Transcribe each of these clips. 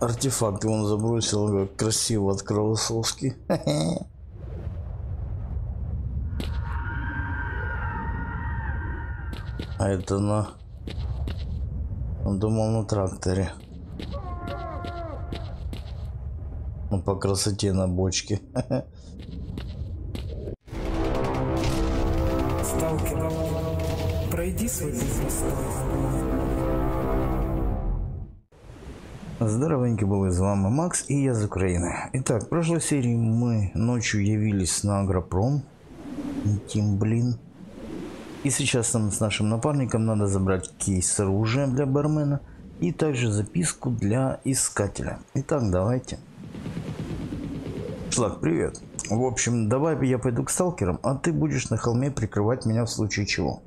Артефакты он забросил, как красиво от кровососки. А это на... Он думал на тракторе. Ну, по красоте на бочке. Сталкер, пройди свой возраст. Здоровенько был, с вами Макс и я из Украины. Итак, в прошлой серии мы ночью явились на Агропром. Тим, блин. И сейчас нам с нашим напарником надо забрать кейс с оружием для бармена и также записку для искателя. Итак, давайте. Шлак, привет. В общем, давай я пойду к сталкерам, а ты будешь на холме прикрывать меня в случае чего.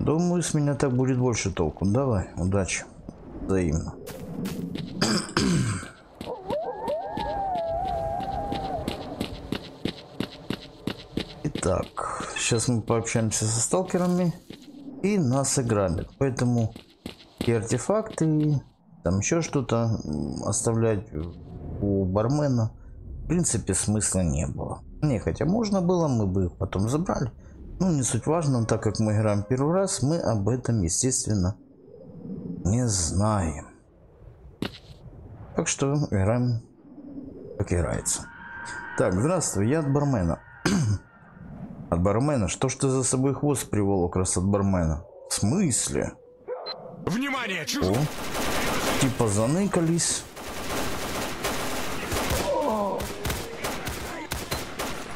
Думаю, с меня так будет больше толку. Давай, удачи. Взаимно. Итак, сейчас мы пообщаемся со сталкерами и нас ограбят, поэтому и артефакты, там еще что-то оставлять у бармена в принципе смысла не было. Не, хотя можно было, мы бы их потом забрали, но не суть важно, так как мы играем первый раз, мы об этом естественно не знаем. Так что играем, как играется. Так, здравствуй, я от бармена. От бармена? Что ж ты за собой хвост приволок, раз от бармена? В смысле? Внимание, чужой! О, типа заныкались.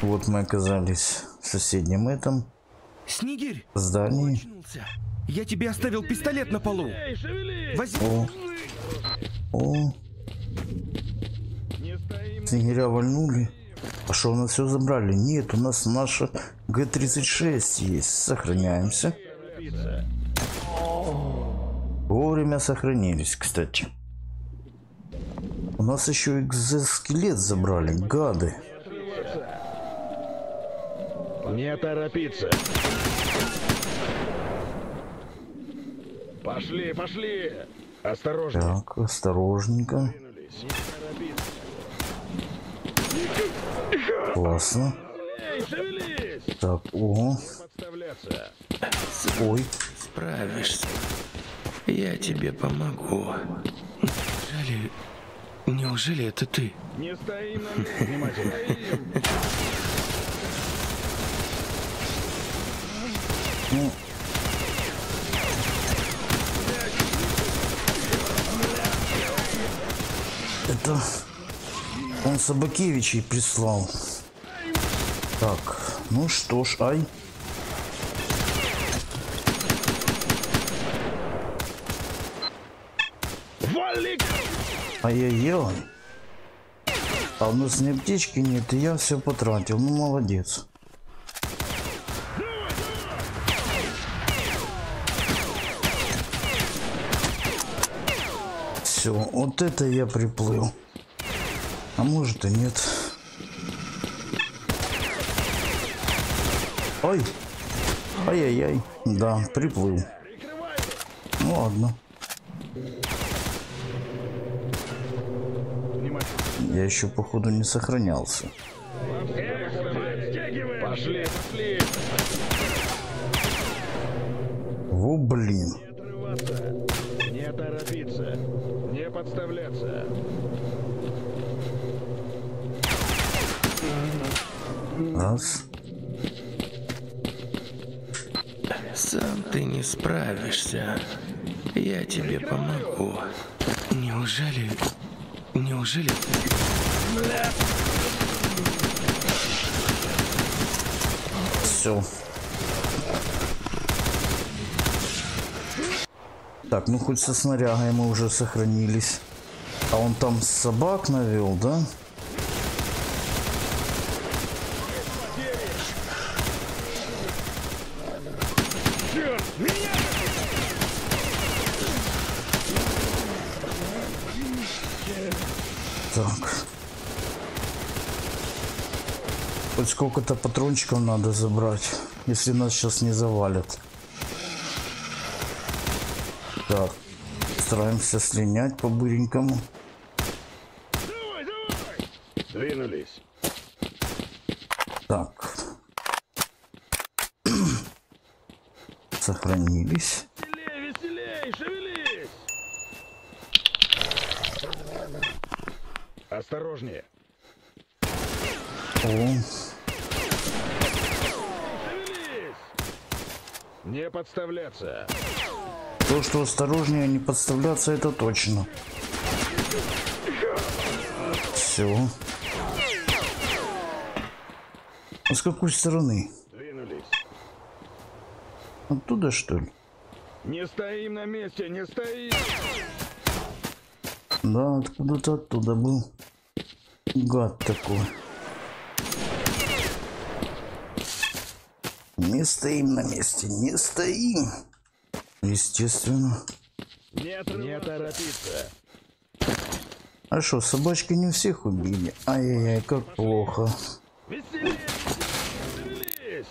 Вот мы оказались в соседнем этом Снегирь здании. Я тебе оставил пистолет на полу. Возьми. О. Снегиря вольнули. А что, у нас все забрали? Нет, у нас наша g36 есть. Сохраняемся. Вовремя сохранились, кстати. У нас еще экзоскелет забрали, гады. Не торопиться. Пошли, пошли! Осторожно. Так, осторожненько. Классно. Так, ого. Ой. Справишься. Я тебе помогу. Неужели это ты? Не стои на месте, внимательно. Ну. Это он Собакевичей прислал. Так, ну что ж, ай. Ай-яй-яй. А у нас ни аптечки нет, и я все потратил. Ну, молодец. Все, вот это я приплыл. А может и нет. Ой. Ай-яй-яй. Да, приплыл. Ну ладно. Я еще походу не сохранялся. Пошли, пошли. Во, блин. Не торопиться, не подставляться. Раз. Сам ты не справишься. Я тебе помогу. Неужели... Неужели... Все. Так, ну хоть со снарягой мы уже сохранились. А он там собак навел, да? Так. Хоть сколько-то патрончиков надо забрать, если нас сейчас не завалят. Так. Стараемся слинять по-быренькому. Давай, давай! Двинулись. Так. Сохранились. Веселей, веселей, шевелись! Осторожнее. О. Не подставляться. То, что осторожнее, не подставляться, это точно. Все. А с какой стороны? Двинулись. Оттуда, что ли? Не стоим на месте, не стоим. Да, откуда-то оттуда был. Гад такой. Не стоим на месте, не стоим. Естественно. Не торопиться. А что, собачки не всех убили? Ай-яй-яй, как пошли. Плохо. Веселись, веселись.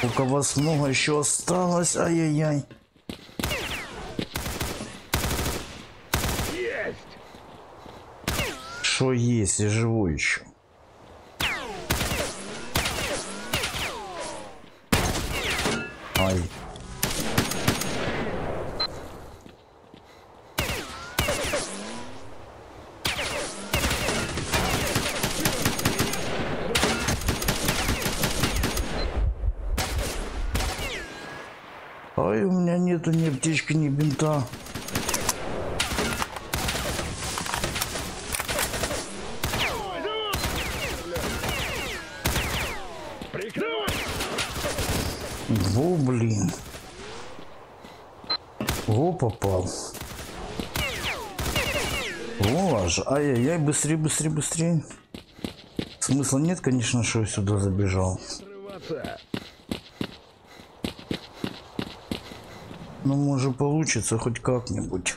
Только вас много еще осталось, ай-яй-яй. Есть. Что есть, и живой еще. Ай. Ой, у меня нету ни аптечки, ни бинта. Во, блин. Во, попал. Во, аж. Ай-яй-яй, быстрее, быстрее, быстрее. Смысла нет, конечно, что я сюда забежал. Ну, может, получится хоть как-нибудь.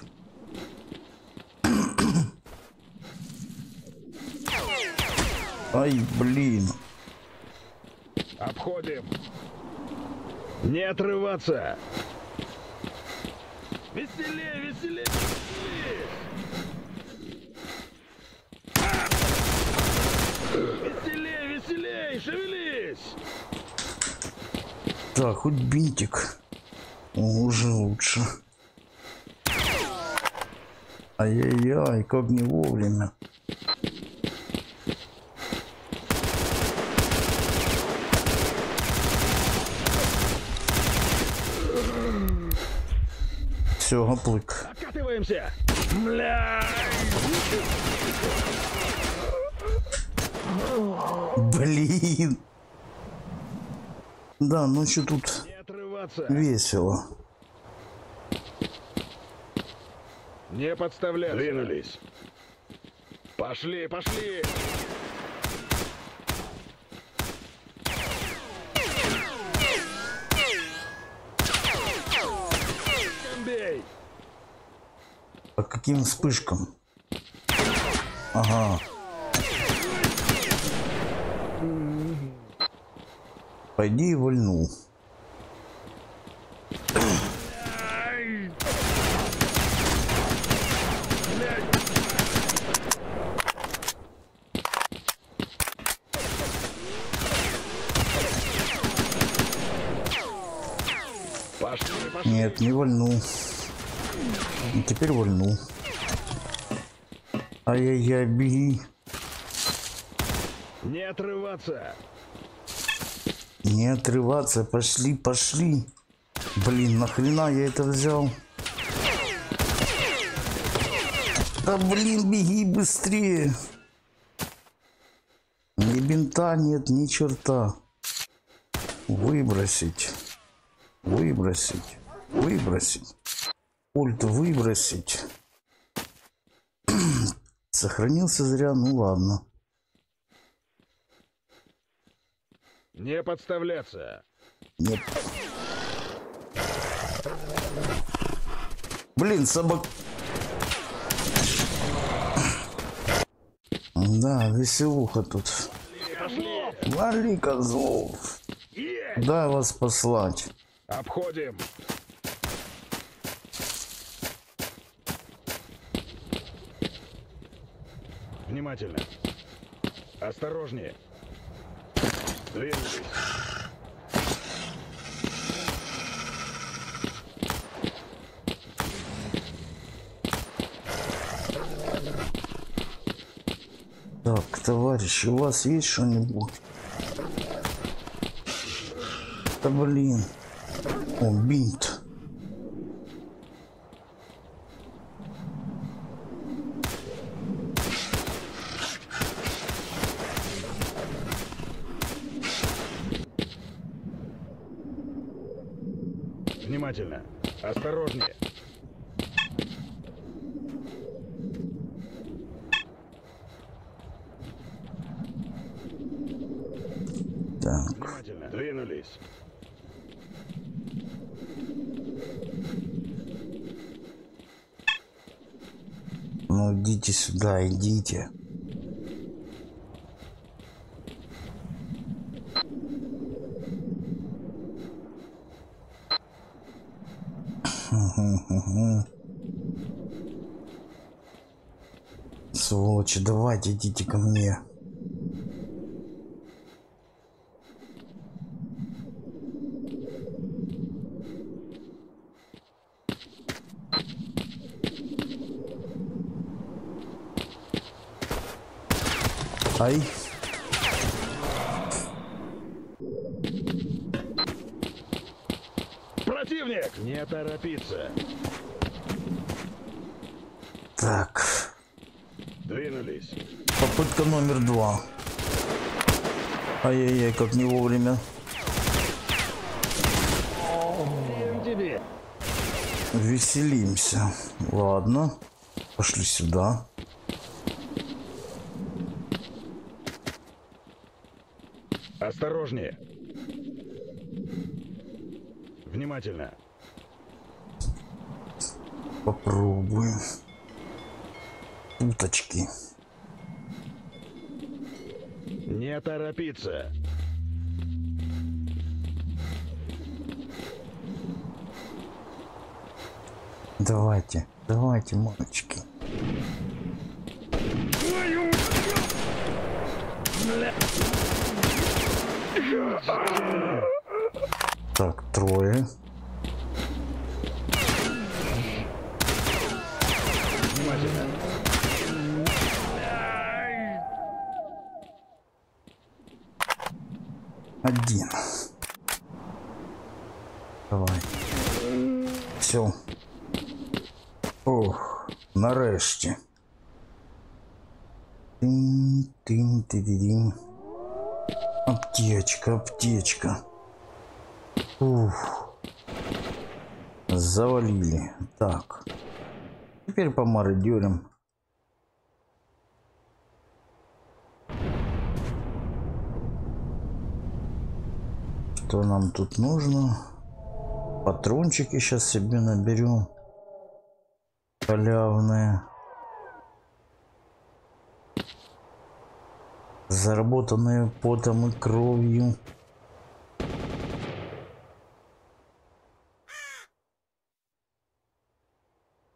Ай, блин. Обходим. Не отрываться. Веселее, веселее, веселее. Веселее, веселее, шевелись. Так, хоть бинтик. Уже лучше. Ай-яй-яй, как не вовремя. Все, гоплык. Откатываемся. Блин. Да, ночью тут весело. Не подставляться. Двинулись. Пошли, пошли. По каким вспышкам? Ага. Пойди и вольнул. Нет, не вольнул. И теперь вольнул. Ай-яй-яй, беги. Не отрываться. Не отрываться. Пошли, пошли. Блин, нахрена я это взял? Да блин, беги быстрее. Ни бинта нет, ни черта. Выбросить. Выбросить. Выбросить. Ульт выбросить. Сохранился зря, ну ладно. Не подставляться. Нет. Блин, собак. Да, веселуха тут. Вали, козлов. Куда вас послать? Обходим. Внимательно. Осторожнее. Двигайтесь. Так, товарищи, у вас есть что-нибудь? Да блин. О, бинт. Внимательно. Осторожнее. Так. Внимательно. Двинулись. Ну, идите сюда, идите. Сволочи, давайте идите ко мне. Ай. Противник, не торопиться. Так. Двинулись. Попытка номер 2. Ай-яй-яй, как не вовремя. Веселимся. Ладно. Пошли сюда. Осторожнее. Внимательно. Попробуем. Уточки. Не торопиться. Давайте, давайте, мамочки. Так, трое. Внимательно. Один. Давай. Все. Ох, нарешті. Тин-тин-тин-тин-тин. Аптечка, аптечка. Ух. Завалили. Так. Теперь помародерим. Что нам тут нужно? Патрончики сейчас себе наберем. Халявные. Заработанные потом и кровью.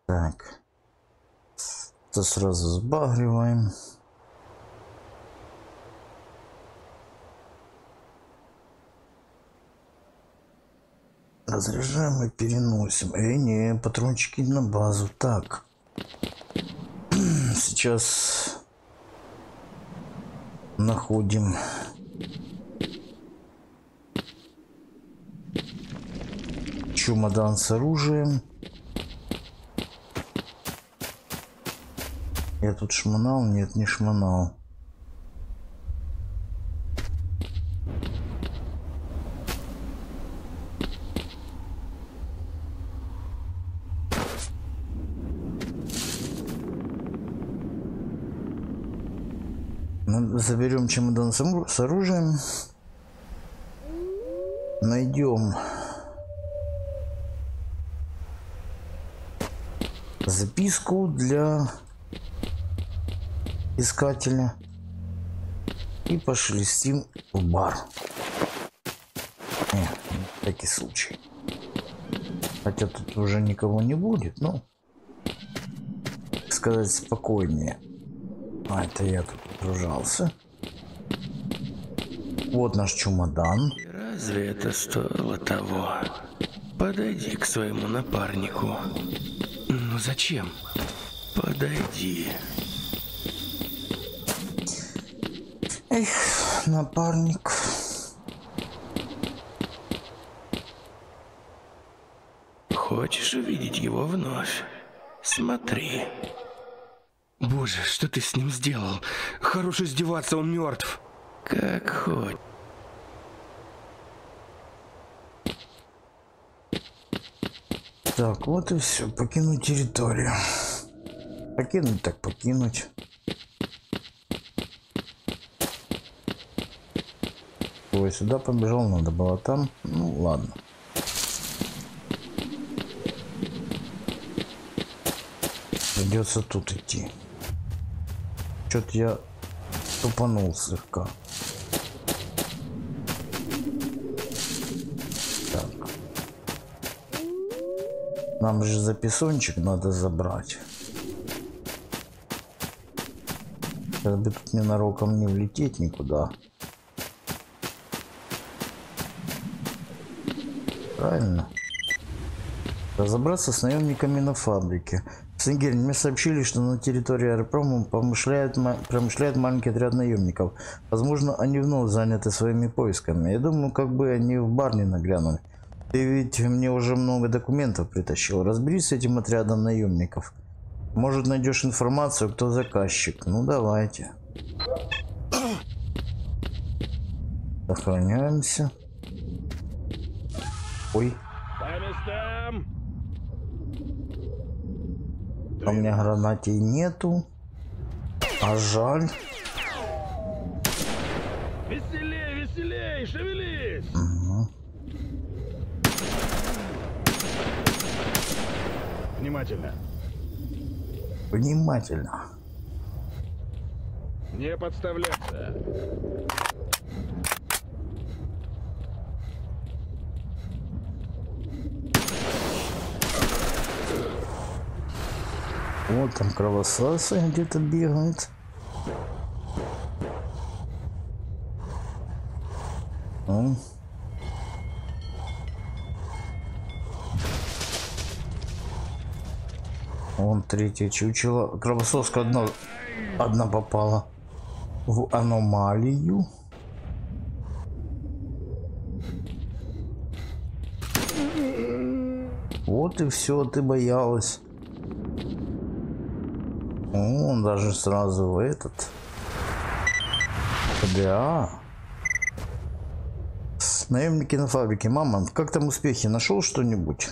Так. Это сразу сбагриваем. Разряжаем и переносим. Не, патрончики на базу. Так. Сейчас... находим. Чемодан с оружием. Я тут шмонал? Нет, не шмонал. Заберем чемодан с оружием. Найдем записку для искателя. И пошли с ним в бар. Такой случай. Хотя тут уже никого не будет, но, так сказать, спокойнее. А, это я тут погружался. Вот наш чемодан. Разве это стоило того? Подойди к своему напарнику. Ну зачем? Подойди. Эх, напарник. Хочешь увидеть его вновь? Смотри. Боже, что ты с ним сделал? Хорош издеваться, он мертв. Как хоть. Так, вот и все. Покинуть территорию. Покинуть так покинуть. Ой, сюда побежал, надо было там. Ну ладно. Придется тут идти. Что-то я тупанул слегка. Так. Нам же записончик надо забрать. Сейчас бы тут ненароком не влететь никуда. Правильно. Разобраться с наемниками на фабрике. Снегирь, мне сообщили, что на территории Агропрома промышляет маленький отряд наемников. Возможно, они вновь заняты своими поисками. Я думаю, как бы они в бар не наглянули. Ты ведь мне уже много документов притащил. Разберись с этим отрядом наемников. Может, найдешь информацию, кто заказчик. Ну, давайте. Сохраняемся. Ой. У меня гранаты нету. А жаль. Веселей, веселей, шевелись! Угу. Внимательно. Внимательно. Не подставляться. Вот там кровососы где-то бегают. О. Вон третье чучело. Кровососка одна попала в аномалию. Вот и все, ты боялась. Он даже сразу в этот ПДА. Наемники на фабрике. Мама, как там успехи? Нашел что-нибудь?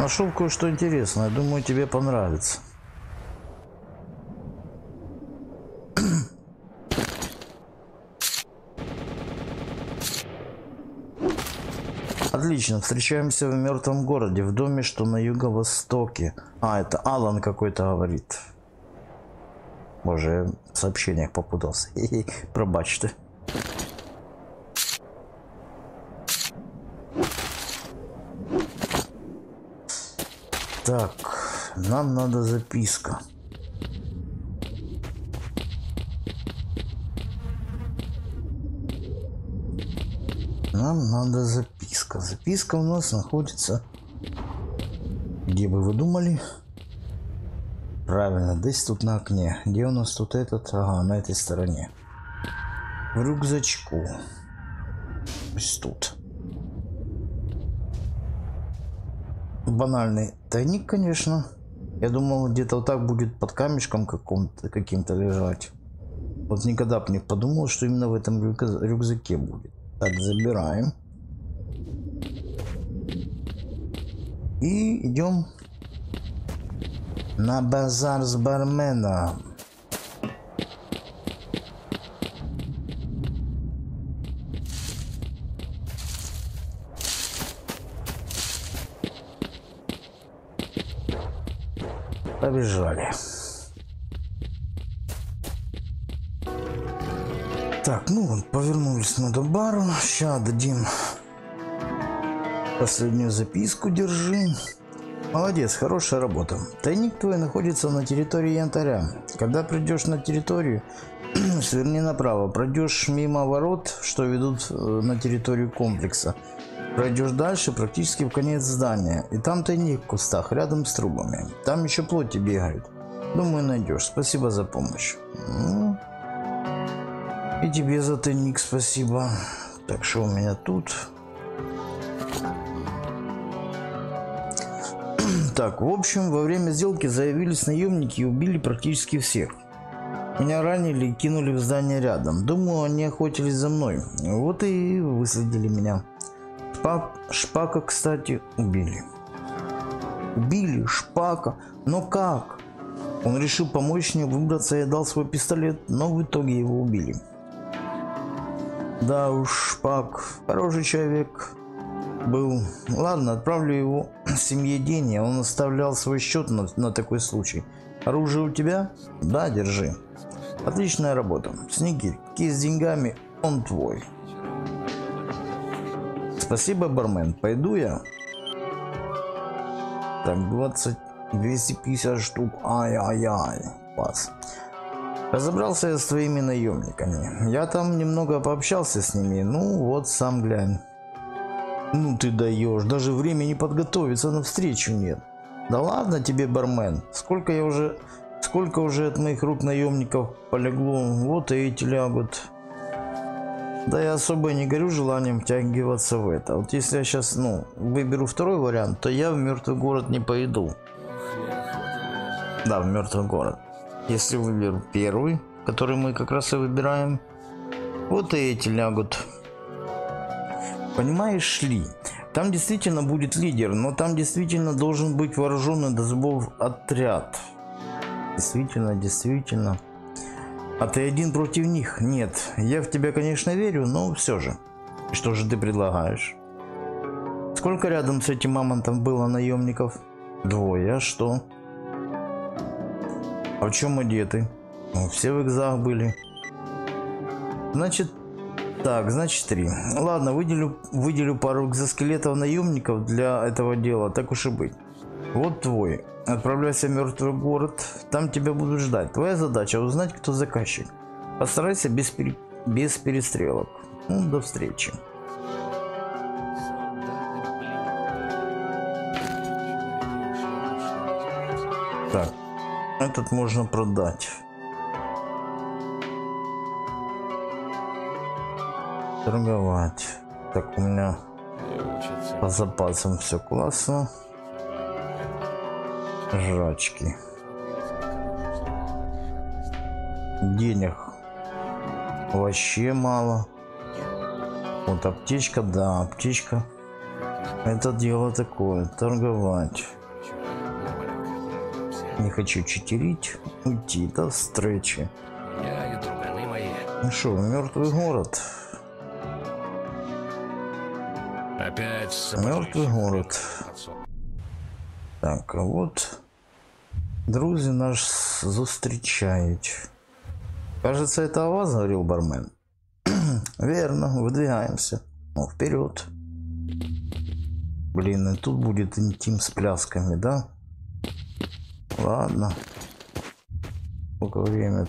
Нашел кое-что интересное. Думаю, тебе понравится. Отлично, встречаемся в мертвом городе, в доме, что на юго-востоке. А, это Алан какой-то говорит. Боже, я в сообщениях попутался. Пробачь ты. Так, нам надо записка. Нам надо записка. Записка у нас находится, где бы вы думали? Правильно, здесь тут на окне. Где у нас тут этот? Ага, на этой стороне. В рюкзачку. Здесь тут. Банальный тайник, конечно. Я думал, где-то вот так будет под камешком каким-то лежать. Вот никогда бы не подумал, что именно в этом рюкзаке будет. Так, забираем. И идем на базар с барменом. Побежали. Так, ну вот, повернулись на бару. Сейчас дадим Последнюю записку держи. Молодец, хорошая работа. Тайник твой находится на территории Янтаря. Когда придешь на территорию, сверни направо. Пройдешь мимо ворот, что ведут на территорию комплекса. Пройдешь дальше, практически в конец здания. И там тайник в кустах, рядом с трубами. Там еще плоти бегают. Думаю, найдешь. Спасибо за помощь. Ну, и тебе за тайник спасибо. Так, что у меня тут? Так, в общем, во время сделки заявились наемники и убили практически всех. Меня ранили и кинули в здание рядом. Думаю, они охотились за мной. Вот и выследили меня. Шпака, кстати, убили. Убили Шпака? Но как? Он решил помочь мне выбраться и дал свой пистолет, но в итоге его убили. Да уж, Шпак, хороший человек был. Ладно, отправлю его семье деньги, он оставлял свой счет на такой случай. Оружие у тебя? Да, держи. Отличная работа. Снегирь, кисть с деньгами, он твой. Спасибо, бармен. Пойду я. Так, 250 штук. Ай-ай-ай. Пас. Разобрался я с твоими наемниками. Я там немного пообщался с ними. Ну, вот сам глянь. Ну ты даешь. Даже времени подготовиться на встречу нет. Да ладно тебе, бармен. Сколько уже от моих рук наемников полегло. Вот и эти лягут. Да я особо не горю желанием втягиваться в это. Вот если я сейчас, выберу второй вариант, то я в мертвый город не пойду. Да, в мертвый город. Если выберу первый, который мы как раз и выбираем, вот и эти лягут. Понимаешь ли, там действительно будет лидер, но там действительно должен быть вооруженный до зубов отряд. Действительно. А ты один против них? Нет. Я в тебя, конечно, верю, но все же. Что же ты предлагаешь? Сколько рядом с этим мамонтом было наемников? Двое. А что? А в чем одеты? Ну, все в экзах были. Значит, три. Ладно, выделю пару экзоскелетов наемников для этого дела, так уж и быть. Вот твой. Отправляйся в мертвый город, там тебя будут ждать. Твоя задача узнать, кто заказчик. Постарайся без перестрелок. Ну, до встречи. Так, этот можно продать. Торговать. Так, у меня по запасам все классно. Жрачки. Денег вообще мало. Вот аптечка, да, аптечка. Это дело такое. Торговать. Не хочу читерить. Уйти до встречи. Ну что, мертвый город. Опять мертвый город. Так, а вот... Друзья нас зустрічають. Кажется, это о вас говорил бармен. Верно, выдвигаемся. Ну, вперед. Блин, и тут будет интим с плясками, да? Ладно. Сколько время?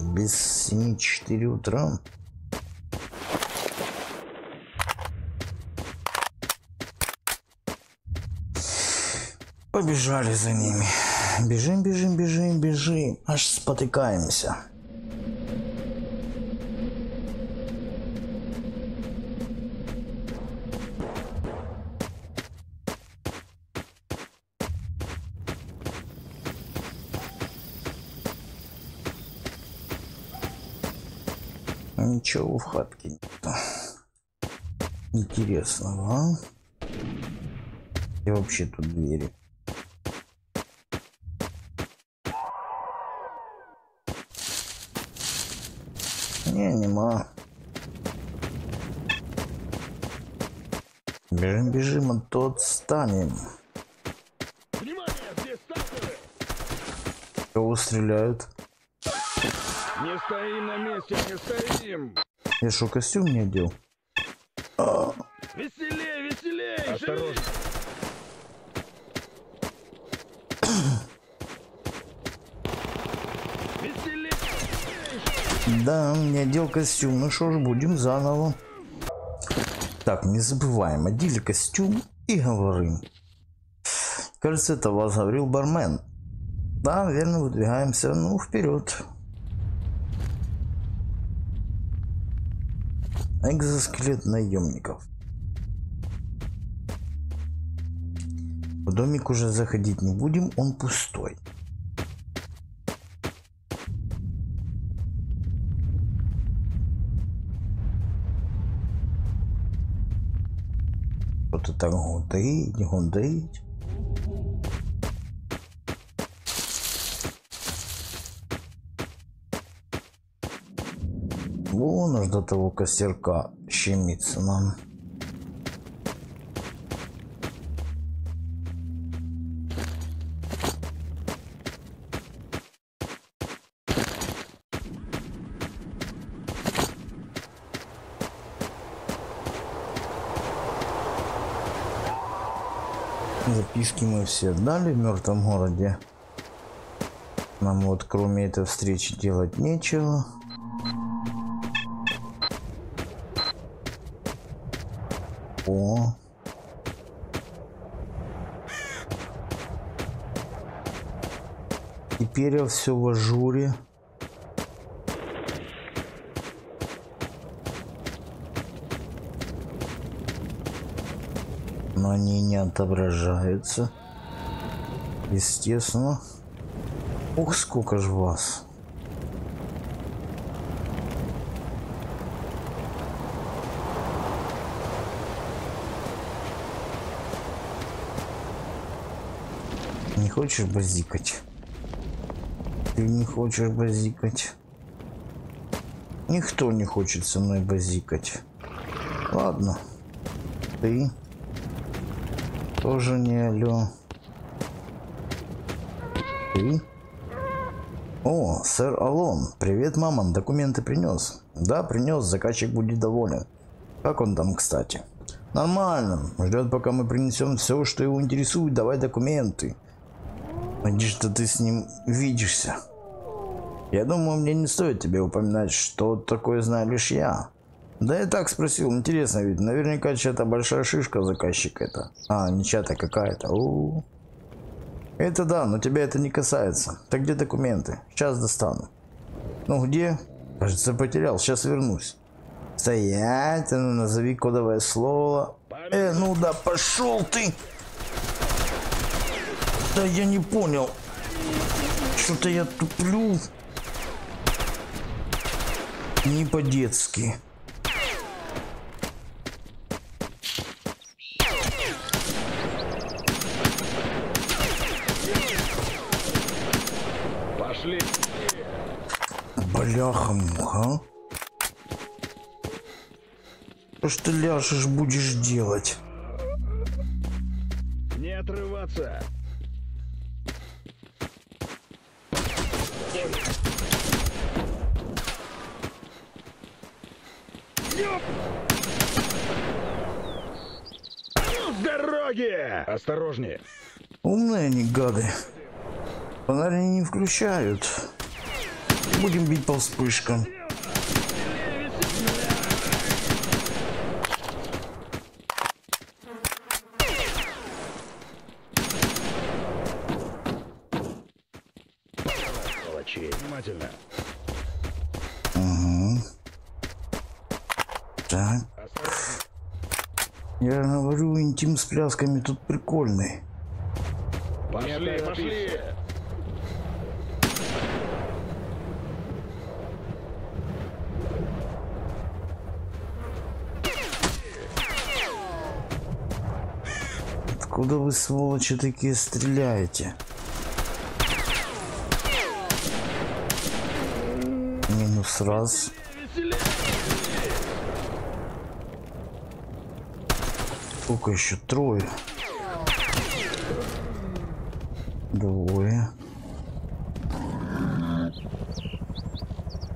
Без 7-4 утра. Побежали за ними. Бежим. Аж спотыкаемся. Ничего в хатке нету интересного. А? И вообще тут двери. Нема. Бежим, а то отстанем. Кого стреляют? Не стоим на месте, не стоим. Я шо, костюм не одел? Веселее, веселее! Осторожно! Веселее! Да, мне одел костюм, ну что ж, будем заново. Так, не забываем, одели костюм и говорим. Кажется, это вас говорил бармен. Да, верно, выдвигаемся, ну, вперед. Экзоскелет наемников. В домик уже заходить не будем, он пустой. Вот это гудит, гудит. Вон уж до того костерка щемится нам. Записки мы все отдали в мертвом городе. Нам вот кроме этой встречи делать нечего. О. Теперь я все в ажуре. Но они не отображаются. Естественно. Ух, сколько ж вас. Не хочешь базикать? Ты не хочешь базикать? Никто не хочет со мной базикать. Ладно. Ты тоже не алё. Ты? О, сэр Алон. Привет, мамон. Документы принес? Да, принес. Заказчик будет доволен. Как он там, кстати? Нормально. Ждет, пока мы принесем все, что его интересует. Давай документы. Надеюсь, что ты с ним видишься. Я думаю, мне не стоит тебе упоминать, что такое знаю лишь я. Да я так спросил, интересно, ведь наверняка чья-то большая шишка заказчик это. А, не чья-то, какая-то. Это да, но тебя это не касается. Так где документы? Сейчас достану. Ну где? Кажется, потерял, сейчас вернусь. Стоять, ну назови кодовое слово. Ну да, пошел ты! Да я не понял. Что-то я туплю. Не по-детски. Пошли. Бляха-муха. Что ж ты ляжешь, будешь делать? Не отрываться. С дороги! Осторожнее! Умные они, гады. Фонари не включают. Будем бить по вспышкам. Внимательно. Угу. Так. Я говорю, интим с плясками тут прикольный. Пошли, пошли. Откуда вы, сволочи, такие стреляете? Минус раз. Сколько еще? Трое. Двое.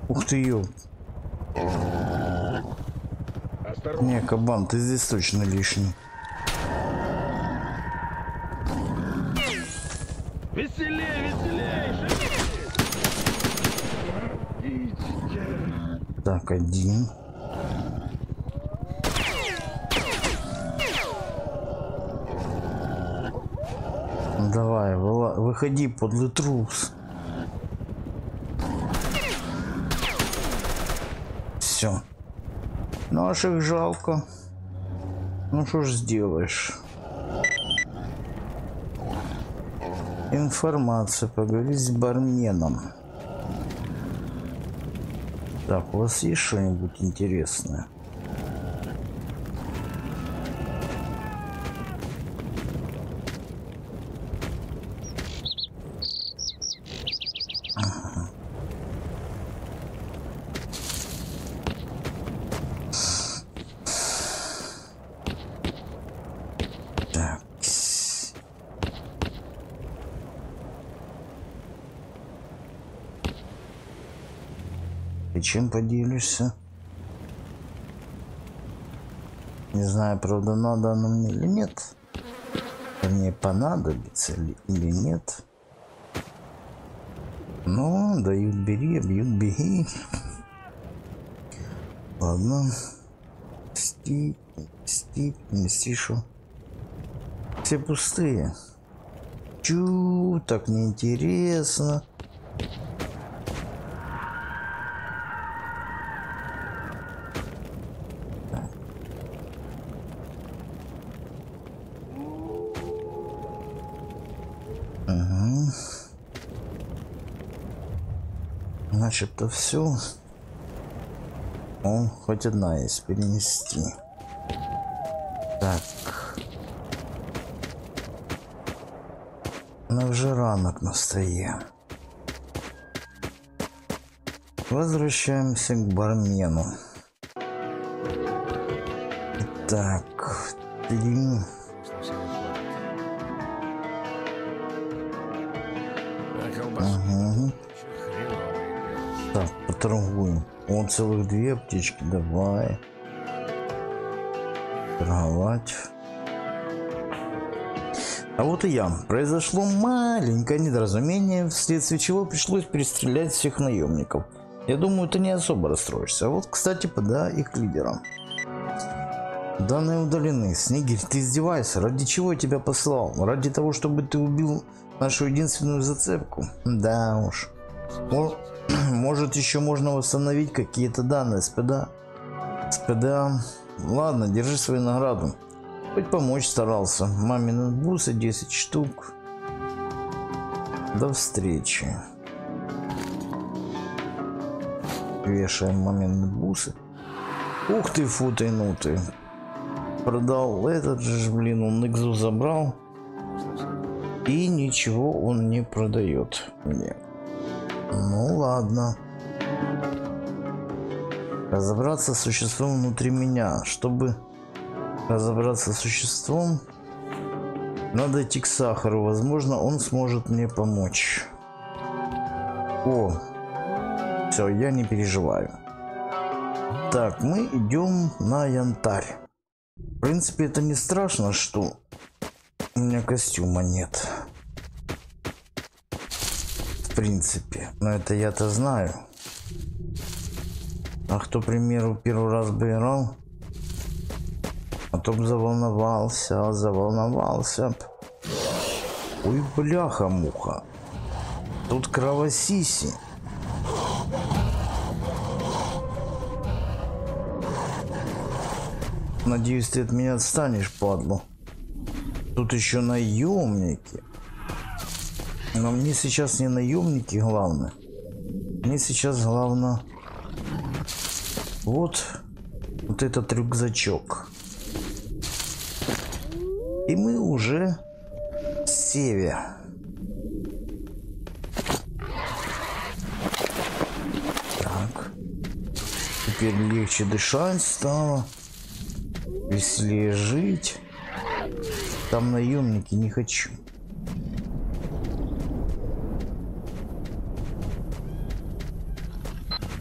Ух ты, ё. Осторожно. Не, кабан, ты здесь точно лишний. Веселее, веселее! Так, один. Давай, выходи, подлый трус. Все. Наших жалко. Ну что ж сделаешь. Информация. Поговори с барменом. Так, у вас есть что-нибудь интересное? Чем поделишься? Не знаю, правда, надо оно мне или нет. Мне понадобится или нет. Ну, дают бери, бьют беги. Ладно. Мстишу. Все пустые. Чу, так неинтересно. Значит-то все. О, хоть одна есть, перенести. Так. Но уже ранок на столе. Возвращаемся к бармену. Так, три. Торгуем. Он целых две аптечки. Давай. Торговать. А вот и я. Произошло маленькое недоразумение, вследствие чего пришлось перестрелять всех наемников. Я думаю, ты не особо расстроишься. А вот, кстати, ПДА их лидерам. Данные удалены. Снегирь, ты издеваешься? Ради чего я тебя послал? Ради того, чтобы ты убил нашу единственную зацепку? Да уж. Может, еще можно восстановить какие-то данные с ПДА. Ладно, держи свою награду. Хоть помочь старался. Мамины бусы 10 штук. До встречи. Вешаем мамины бусы. Ух ты, фу ты, ну ты. Продал этот же, блин, он экзу забрал. И ничего он не продает мне. Ну ладно. Разобраться с существом внутри меня. Чтобы разобраться с существом, надо идти к Сахару. Возможно, он сможет мне помочь. О, все, я не переживаю. Так, мы идем на Янтарь. В принципе, это не страшно, что у меня костюма нет. В принципе, но это я-то знаю. А кто, к примеру, первый раз бы играл, потом заволновался. Ой, бляха-муха, тут кровосиси. Надеюсь, ты от меня отстанешь, падлу. Тут еще наемники. Но мне сейчас не наемники главное. Мне сейчас главное вот этот рюкзачок. И мы уже в севе. Так. Теперь легче дышать стало. Веселее жить. Там наемники, не хочу.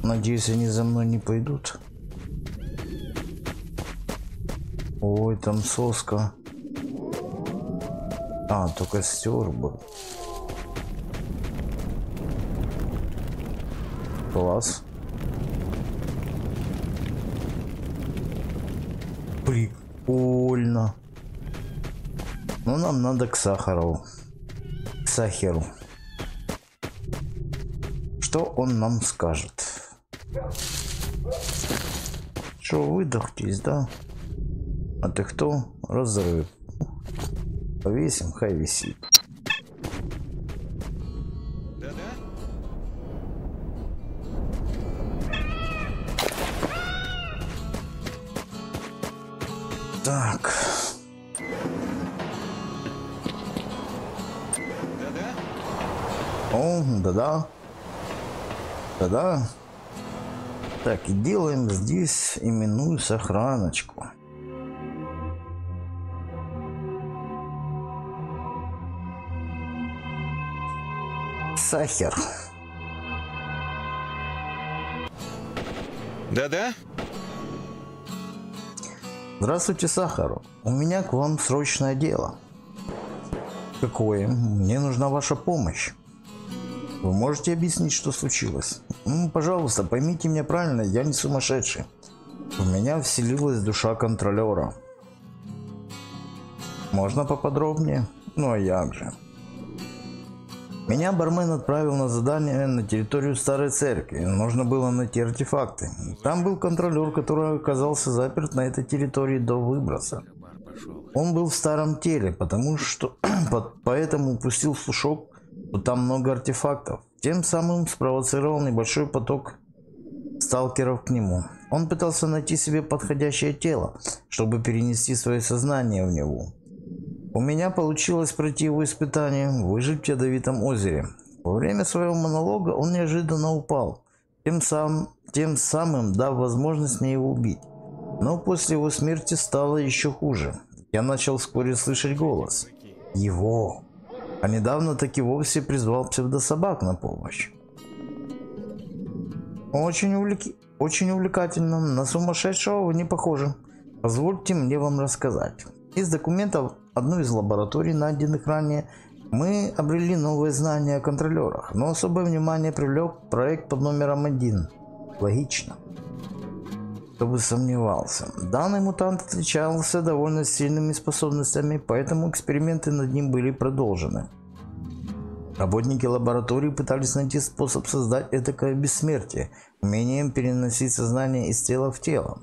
Надеюсь, они за мной не пойдут. Ой, там соска. А, то костер был. Класс. Прикольно. Но нам надо к Сахарову. К Сахеру. Что он нам скажет? Что, выдохнитесь, да? А ты кто? Разрыв. Повесим, хай висит. Так. О, да-да. Да-да. Так, и делаем здесь именную сохраночку. Сахар. Да-да. Здравствуйте, Сахаров. У меня к вам срочное дело. Какое? Мне нужна ваша помощь. Вы можете объяснить, что случилось? Ну, пожалуйста, поймите меня правильно, я не сумасшедший. В меня вселилась душа контролера. Можно поподробнее? Ну, а як же. Меня бармен отправил на задание на территорию Старой Церкви. Нужно было найти артефакты. Там был контролер, который оказался заперт на этой территории до выброса. Он был в старом теле, поэтому упустил слушок, что там много артефактов. Тем самым спровоцировал небольшой поток сталкеров к нему. Он пытался найти себе подходящее тело, чтобы перенести свое сознание в него. У меня получилось пройти его испытание, выжить в ядовитом озере. Во время своего монолога он неожиданно упал, тем самым дав возможность мне его убить. Но после его смерти стало еще хуже. Я начал вскоре слышать голос. Его. А недавно таки вовсе призвал псевдособак на помощь. Очень увлекательно, на сумасшедшего вы не похожи. Позвольте мне вам рассказать. Из документов одной из лабораторий, найденных ранее, мы обрели новые знания о контролерах, но особое внимание привлек проект под номером 1. Логично. Кто бы сомневался. Данный мутант отличался довольно сильными способностями, поэтому эксперименты над ним были продолжены. Работники лаборатории пытались найти способ создать этакое бессмертие, умением переносить сознание из тела в тело.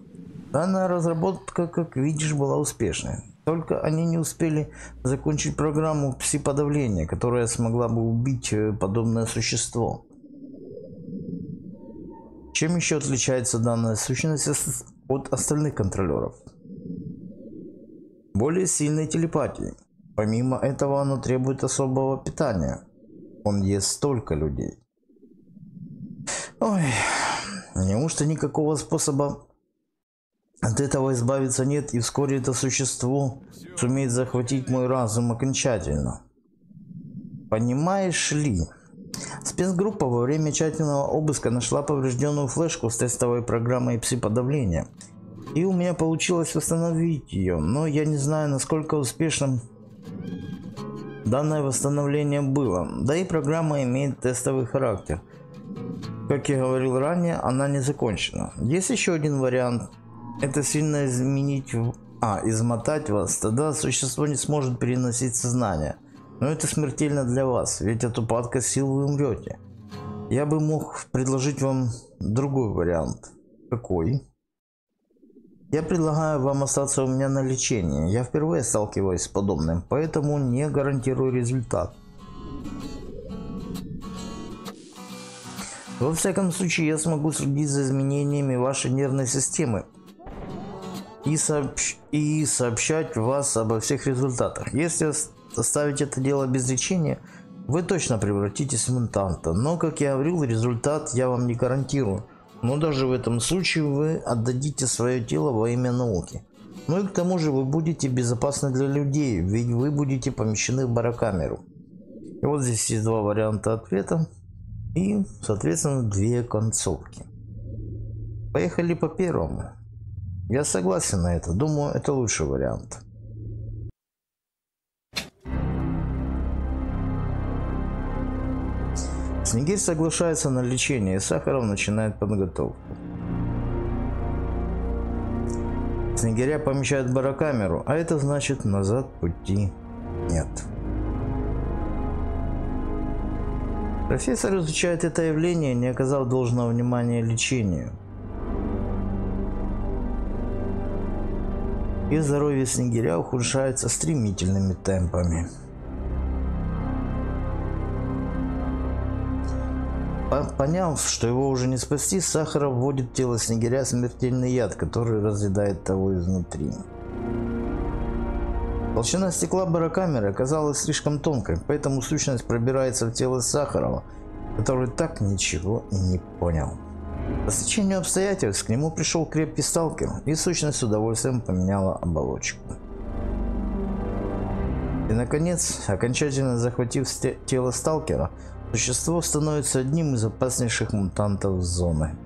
Данная разработка, как видишь, была успешной. Только они не успели закончить программу пси-подавления, которая смогла бы убить подобное существо. Чем еще отличается данная сущность от остальных контролеров? Более сильной телепатии. Помимо этого, оно требует особого питания. Он ест столько людей. Ой, неужто никакого способа от этого избавиться нет, и вскоре это существо сумеет захватить мой разум окончательно. Понимаешь ли, спецгруппа во время тщательного обыска нашла поврежденную флешку с тестовой программой пси-подавления. И у меня получилось восстановить ее, но я не знаю, насколько успешным данное восстановление было. Да и программа имеет тестовый характер. Как я говорил ранее, она не закончена. Есть еще один вариант. Это сильно измотать вас, тогда существо не сможет переносить сознание. Но это смертельно для вас, ведь от упадка сил вы умрете. Я бы мог предложить вам другой вариант. Какой? Я предлагаю вам остаться у меня на лечении. Я впервые сталкиваюсь с подобным, поэтому не гарантирую результат. Во всяком случае, я смогу следить за изменениями вашей нервной системы и сообщать вас обо всех результатах. Если оставить это дело без лечения, вы точно превратитесь в мутанта. Но, как я говорил, результат я вам не гарантирую. Но даже в этом случае вы отдадите свое тело во имя науки. Ну и к тому же вы будете безопасны для людей, ведь вы будете помещены в барокамеру. И вот здесь есть два варианта ответа и, соответственно, две концовки. Поехали по первому. Я согласен на это. Думаю, это лучший вариант. Снегирь соглашается на лечение, и Сахаров начинает подготовку. Снегиря помещают в барокамеру, а это значит, назад пути нет. Профессор изучает это явление, не оказав должного внимания лечению. И здоровье Снегиря ухудшается стремительными темпами. Поняв, что его уже не спасти, Сахаров вводит в тело Снегиря смертельный яд, который разъедает того изнутри. Толщина стекла барокамеры оказалась слишком тонкой, поэтому сущность пробирается в тело Сахарова, который так ничего и не понял. По стечению обстоятельств к нему пришел крепкий сталкер, и сущность с удовольствием поменяла оболочку. И наконец, окончательно захватив тело сталкера, существо становится одним из опаснейших мутантов зоны.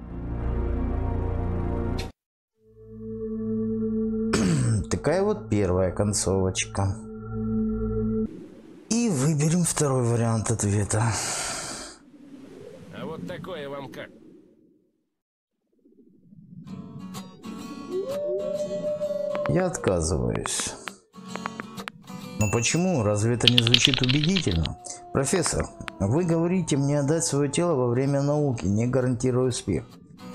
Такая вот первая концовочка. И выберем второй вариант ответа. А вот такое вам как? Я отказываюсь. Но почему? Разве это не звучит убедительно? Профессор, вы говорите мне отдать свое тело во время науки, не гарантируя успех.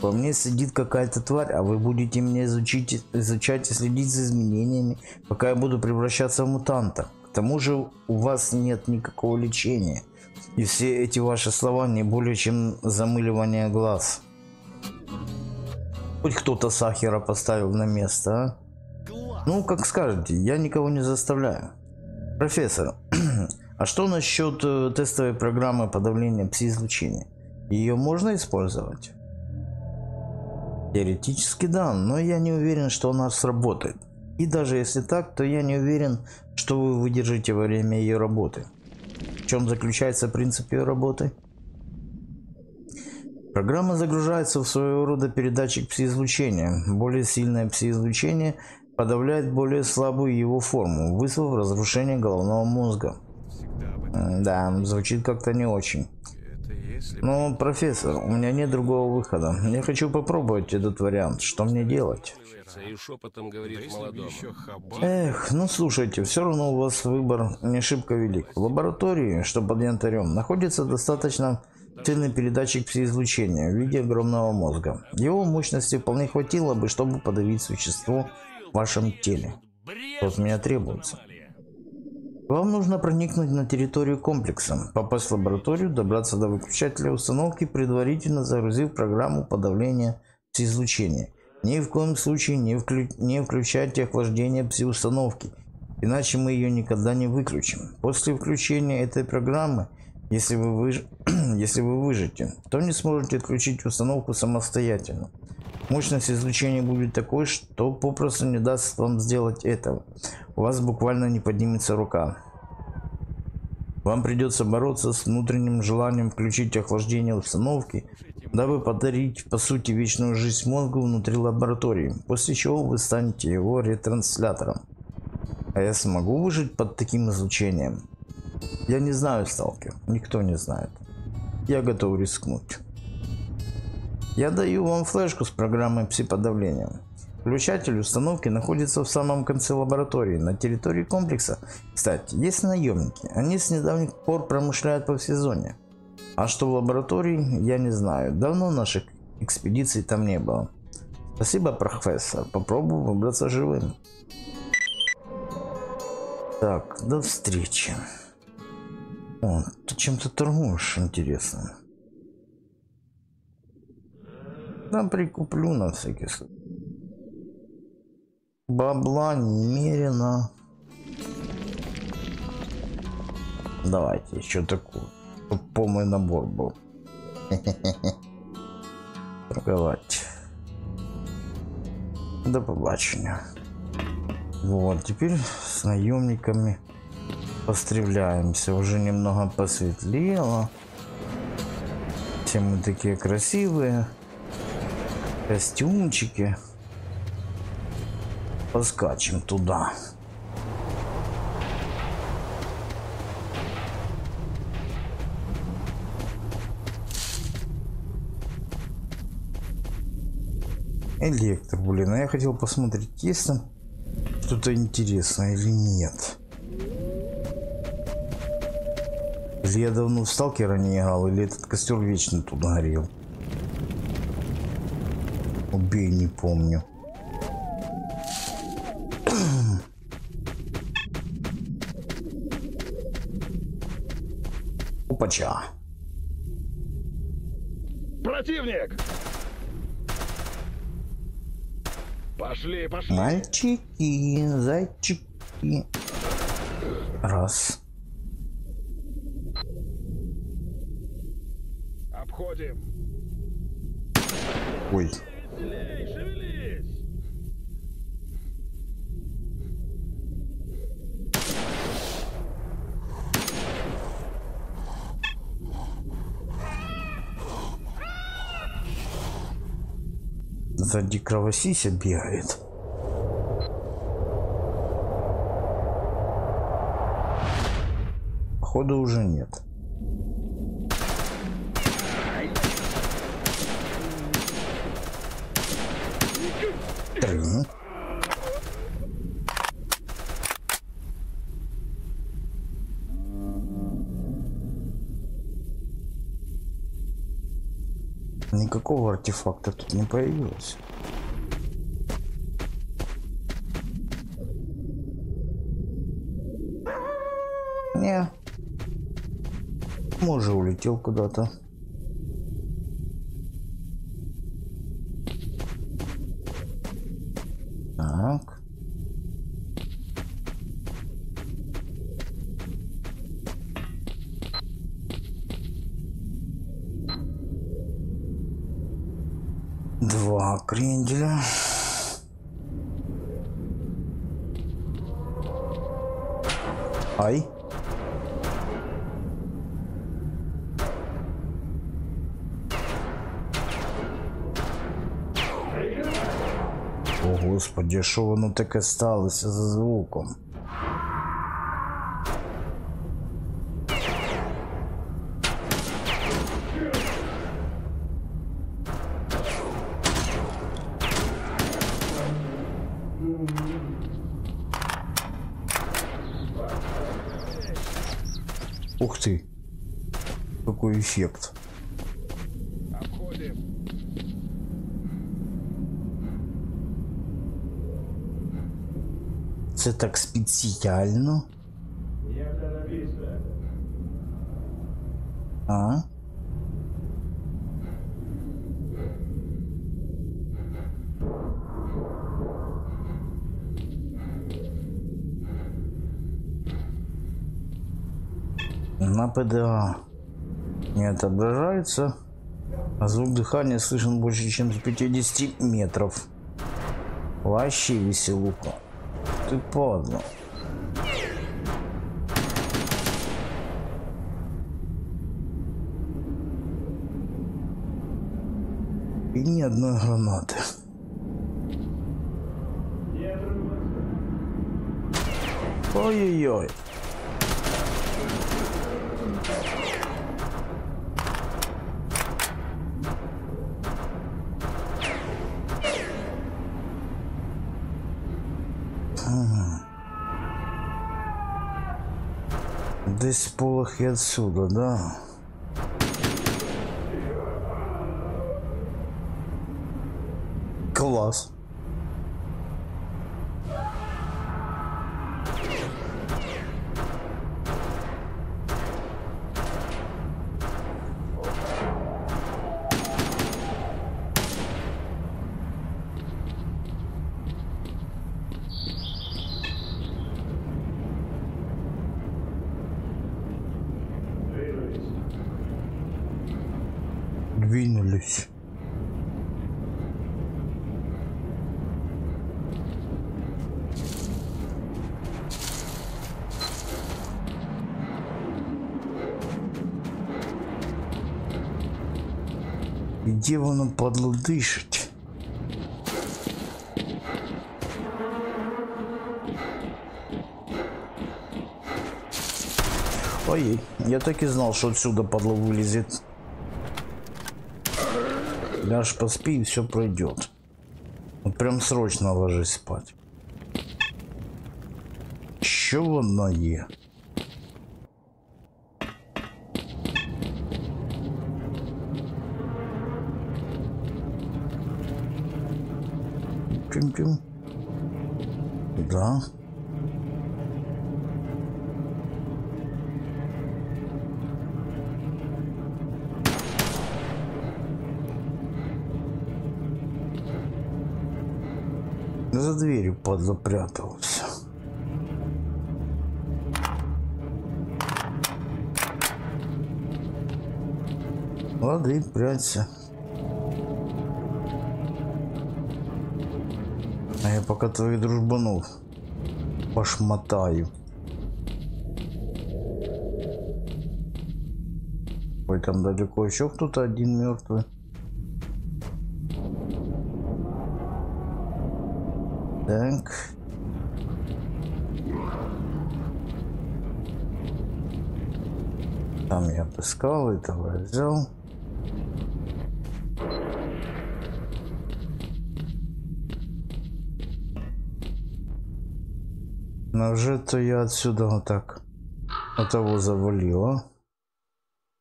По мне сидит какая-то тварь, а вы будете меня изучать и следить за изменениями, пока я буду превращаться в мутанта. К тому же у вас нет никакого лечения. И все эти ваши слова не более чем замыливание глаз. Хоть кто-то Сахара поставил на место, а? Ну, как скажете, я никого не заставляю. Профессор, а что насчет тестовой программы подавления пси-излучения? Ее можно использовать? Теоретически да, но я не уверен, что она сработает. И даже если так, то я не уверен, что вы выдержите во время ее работы. В чем заключается принцип ее работы? Программа загружается в своего рода передатчик пси-излучения. Более сильное пси-излучение подавляет более слабую его форму, вызвав разрушение головного мозга. Да, звучит как-то не очень. Но, профессор, у меня нет другого выхода. Я хочу попробовать этот вариант. Что мне делать? Эх, ну слушайте, все равно у вас выбор не шибко велик. В лаборатории, что под Янтарем, находится достаточно сильный передатчик пси-излучения в виде огромного мозга. Его мощности вполне хватило бы, чтобы подавить существо в вашем теле. Вот мне требуется. Вам нужно проникнуть на территорию комплекса, попасть в лабораторию, добраться до выключателя установки, предварительно загрузив программу подавления пси-излучения. Ни в коем случае не включайте охлаждение пси-установки, иначе мы ее никогда не выключим. После включения этой программы, если вы выживете, то не сможете отключить установку самостоятельно. Мощность излучения будет такой, что попросту не даст вам сделать этого. У вас буквально не поднимется рука. Вам придется бороться с внутренним желанием включить охлаждение установки, дабы подарить, по сути, вечную жизнь мозгу внутри лаборатории, после чего вы станете его ретранслятором. А я смогу выжить под таким излучением? Я не знаю, сталкер. Никто не знает. Я готов рискнуть. Я даю вам флешку с программой пси-подавления. Включатель установки находится в самом конце лаборатории. На территории комплекса, кстати, есть наемники. Они с недавних пор промышляют по всей зоне. А что в лаборатории, я не знаю. Давно наших экспедиций там не было. Спасибо, профессор. Попробую выбраться живым. Так, до встречи. О, ты чем-то торгуешь, интересно. Там прикуплю на всякий случай. Бабла немерено. Давайте еще такую. Полный набор был. Торговать. До побачення. Вот, теперь с наемниками постреляемся. Уже немного посветлело. Все мы такие красивые. Костюмчики. поскачем туда. Электр, блин, а я хотел посмотреть, есть там что-то интересное или нет. Или я давно в Сталкера не играл, или этот костер вечно тут горел. Убей, не помню. Опача. Противник! Пошли, пошли. Мальчики, зайчики. Раз. Обходим. Ой. Шевелись, шевелись. Сзади кровосися бегает. Походу уже нет. Три. Никакого артефакта тут не появилось. Не. Может, улетел куда-то. Так. Два кренделя. Ай. О, господи, шо воно таке сталося за звуком? Ух ты, какой эффект. Обходим. Это так специально. А? На ПДА не отображается, а звук дыхания слышен больше, чем с 50 метров. Вообще веселуха. Ты падла. И ни одной гранаты. Ой-ой-ой. Здесь полох и отсюда, да? Класс. Двинулись. И где он, падла, дышит? Ой, я так и знал, что отсюда подло вылезет. Ляж поспи, и все пройдет. Вот прям срочно ложись спать. Чего на Е? Чим-чим. Да. За дверью подзапрятался. Лады, прячься. А я пока твоих дружбанов пошмотаю. Ой, там далеко еще кто-то один мертвый. Так. Там я отыскал, этого я взял. Ножи-то я отсюда вот так от того завалила.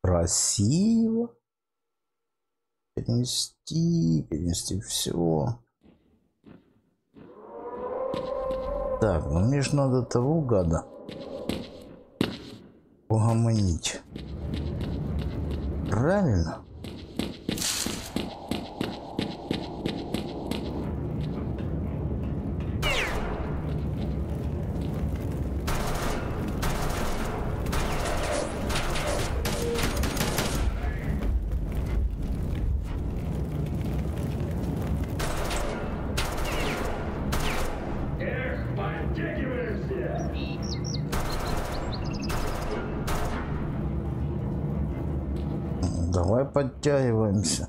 Красиво. Перенести, перенести все. Так, ну мне ж надо того гада угомонить. Правильно? Подтягиваемся.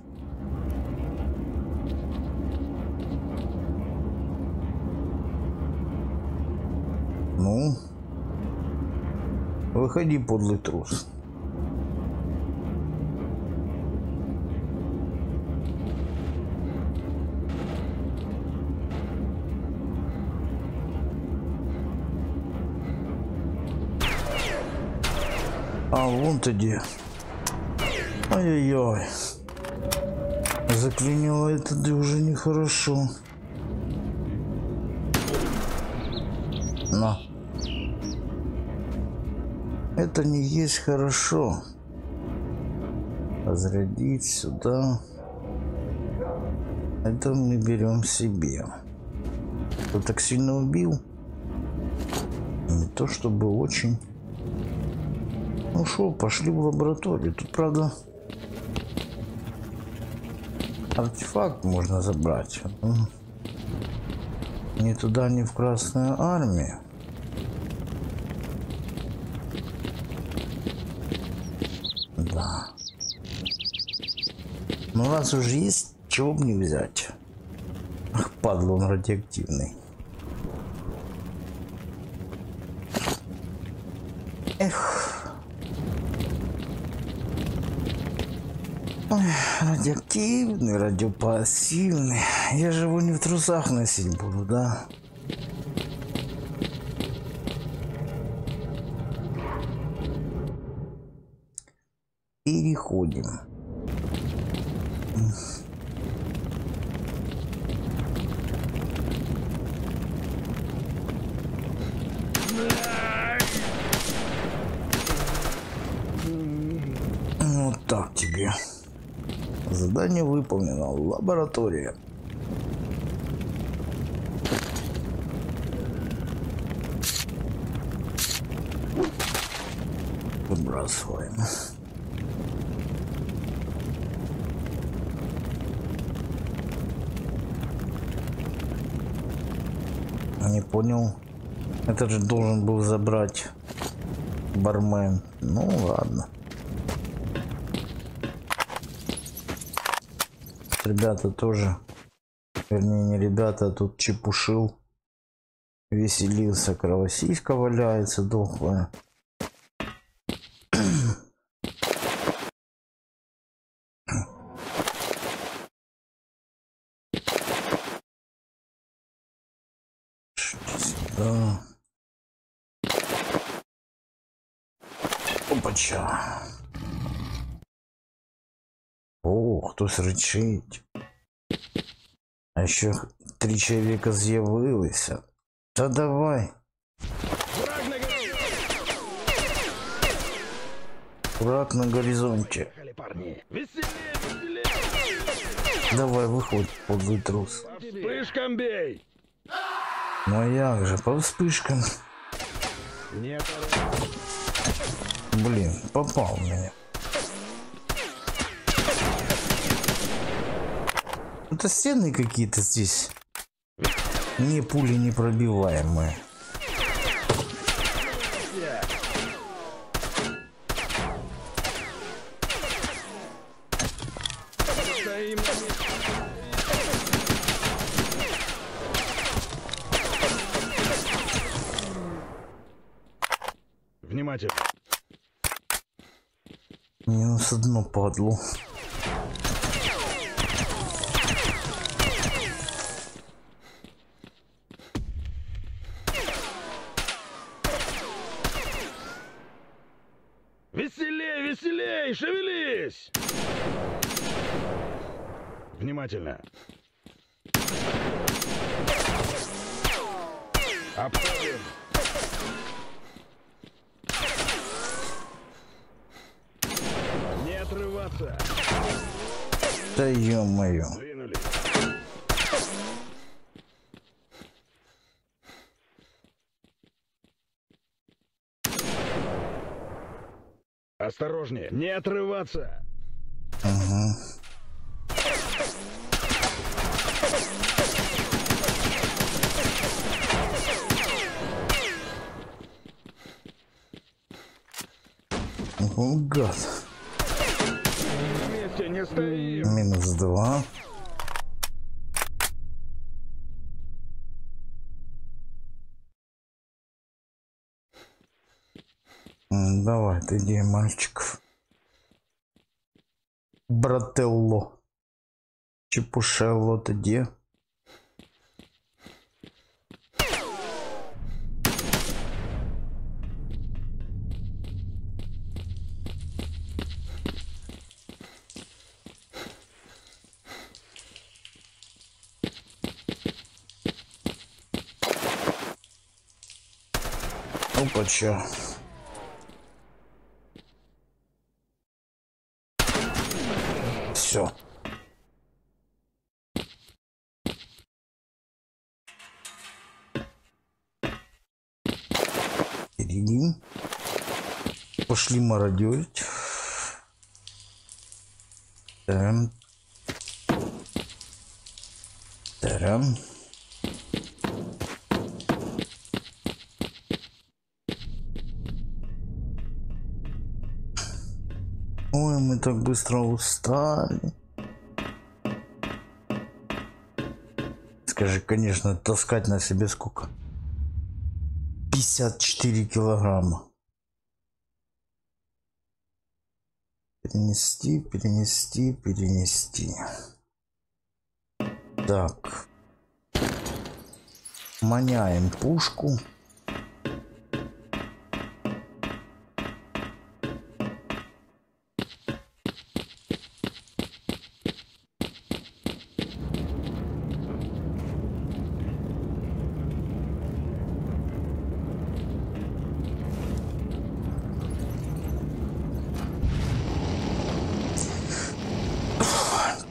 Ну, выходи, подлый трус. А вон ты где. Ой-ой-ой, заклинило это, да уже нехорошо. На. Это не есть хорошо. Разрядить сюда. Это мы берем себе. Кто так сильно убил? Не то чтобы очень. Ну шо, пошли в лабораторию. Тут, правда... Артефакт можно забрать. Ни туда, ни в Красную Армию. Да. Но раз уже есть, чего бы не взять. Ах, падла, он радиоактивный. Эх. Ой. Радиоактивный, радиопассивный. Я же его не в трусах носить буду, да? Переходим. Вот так тебе. Задание выполнено. Лаборатория. Выбрасываем. Не понял. Это же должен был забрать бармен. Ну ладно. Ребята тоже, вернее не ребята, а тут чепушил, веселился, кровосиська валяется дохлая. Да. Опача. О, кто срычить. А еще три человека з'явились. Да давай. Враг на горизонте. Давай, выходи, подлый трус. По вспышкам бей. Ну а я же по вспышкам. Нет. Блин, попал меня. Это стены какие-то здесь. Не пули непробиваемые. Внимательно. Минус одно, падло. Веселей, веселей, шевелись! Внимательно. Обходим. Не отрываться. Да ё-моё. Осторожнее, не отрываться. Ага. О, гад. Вместе не стоим. -2. Давай, ты иди, мальчиков. Брателло. Чепушелло, ты где? Опача. Все. Перейдем. Пошли мародерить. Тарам. Тарам. Ой, мы так быстро устали. Скажи, конечно, таскать на себе сколько? 54 килограмма. Перенести, перенести, перенести. Так. Маняем пушку.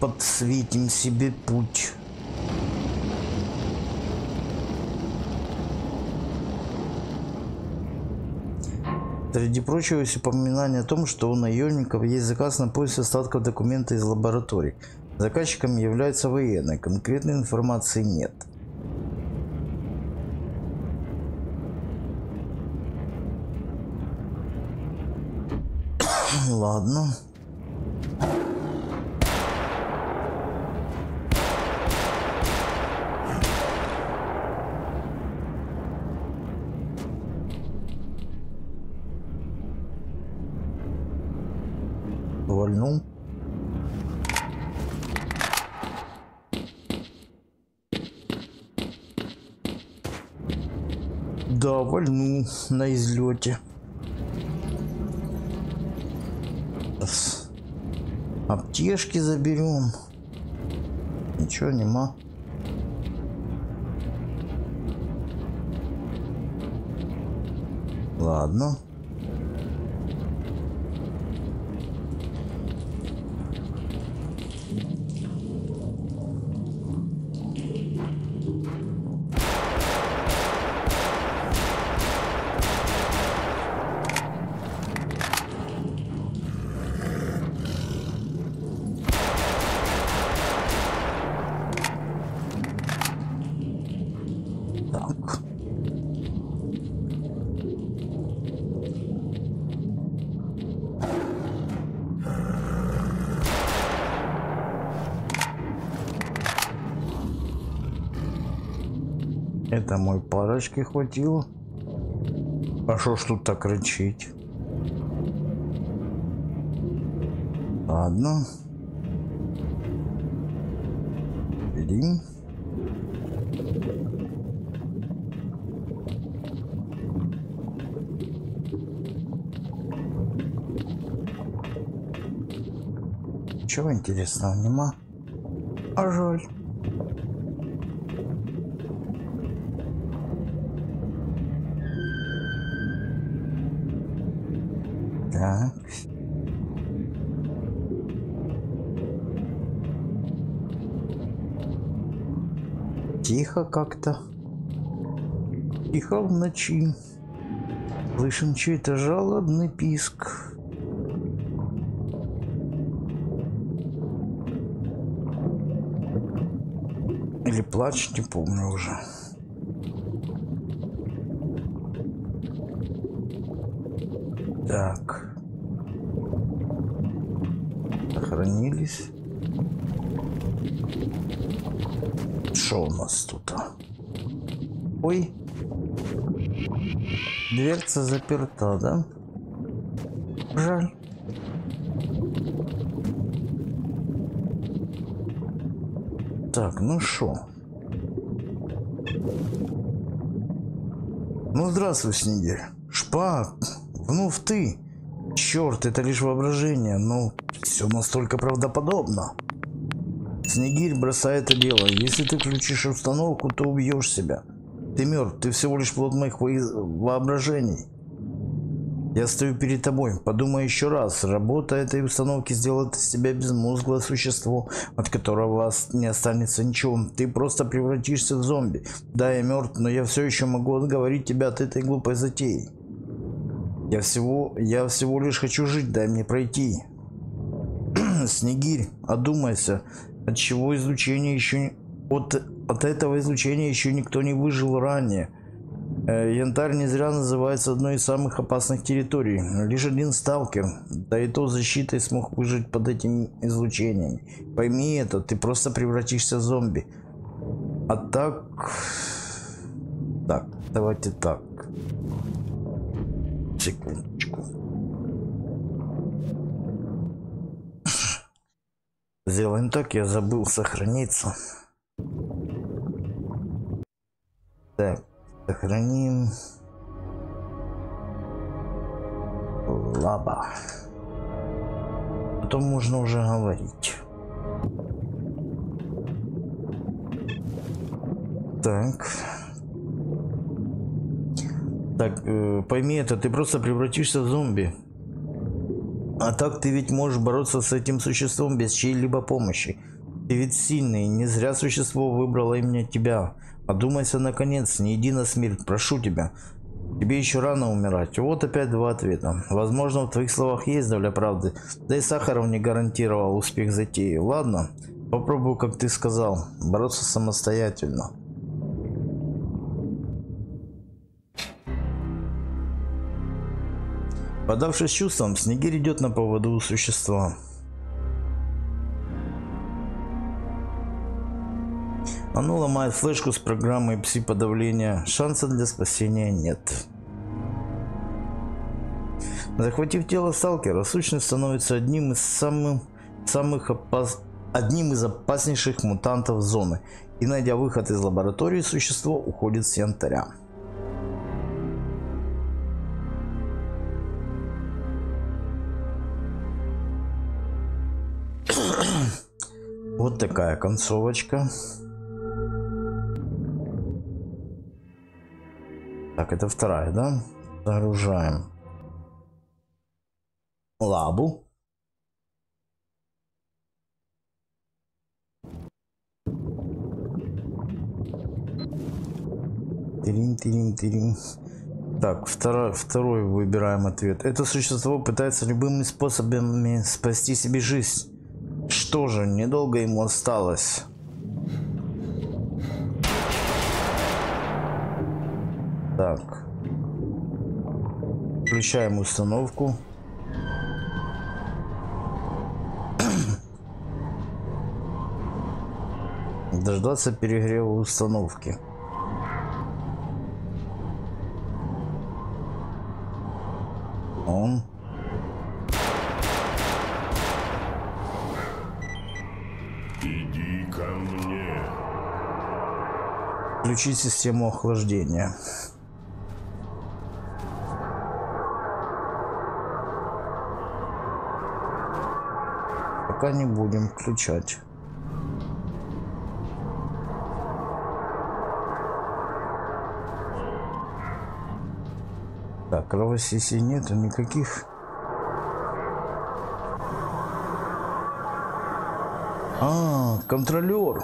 Подсветим себе путь. Среди прочего есть упоминание о том, что у наемников есть заказ на поиск остатков документа из лаборатории. Заказчиком является военный. Конкретной информации нет. Ладно. Вольнул. Да, вольну на излете. Аптечки заберем. Ничего нема. Ладно. Это мой парочки хватило. А что ж тут так рычить? Ладно. Блин. Чего интересного нема? А жаль. Тихо как-то. Тихо в ночи. Слышим чей-то жалобный писк. Или плач, не помню уже. Так. Сохранились. Что у нас тут? Ой. Дверца заперта, да? Жаль. Так, ну шо? Ну здравствуй, Снегирь. Шпак, внув ты. Черт, это лишь воображение, но все настолько правдоподобно. Снегирь, бросай это дело. Если ты включишь установку, то убьешь себя. Ты мертв, ты всего лишь плод моих воображений. Я стою перед тобой. Подумай еще раз. Работа этой установки сделает из тебя безмозглое существо, от которого не останется ничего. Ты просто превратишься в зомби. Да, я мертв, но я все еще могу отговорить тебя от этой глупой затеи. Я всего лишь хочу жить, дай мне пройти. Снегирь, одумайся, от этого излучения еще никто не выжил ранее. Янтарь не зря называется одной из самых опасных территорий. Лишь один сталкер, да и то защитой, смог выжить под этим излучением. Пойми это, ты просто превратишься в зомби. А так... Так, давайте так. Секундочку. Сделаем так, я забыл сохраниться. Так, сохраним. Лаба. Потом можно уже говорить. Так. Так, пойми это, ты просто превратишься в зомби. А так ты ведь можешь бороться с этим существом без чьей-либо помощи. Ты ведь сильный, не зря существо выбрало именно тебя. Одумайся наконец, не иди на смерть, прошу тебя. Тебе еще рано умирать. Вот опять два ответа. Возможно, в твоих словах есть доля правды. Да и Сахаров не гарантировал успех затеи. Ладно, попробую, как ты сказал, бороться самостоятельно. Подавшись чувствам, Снегирь идет на поводу у существа. Оно ломает флешку с программой пси-подавления. Шанса для спасения нет. Захватив тело сталкера, сущность становится одним из опаснейших мутантов зоны. И, найдя выход из лаборатории, существо уходит с Янтаря. Вот такая концовочка. Так, это вторая, да? Загружаем лабу. Тирин-тирин-тирин. Так, второй выбираем ответ. Это существо пытается любыми способами спасти себе жизнь. Что же, недолго ему осталось. Так. Включаем установку. Дождаться перегрева установки. Он. Иди ко мне. Включить систему охлаждения. Пока не будем включать. Так, кровососей нету никаких. А, контролер.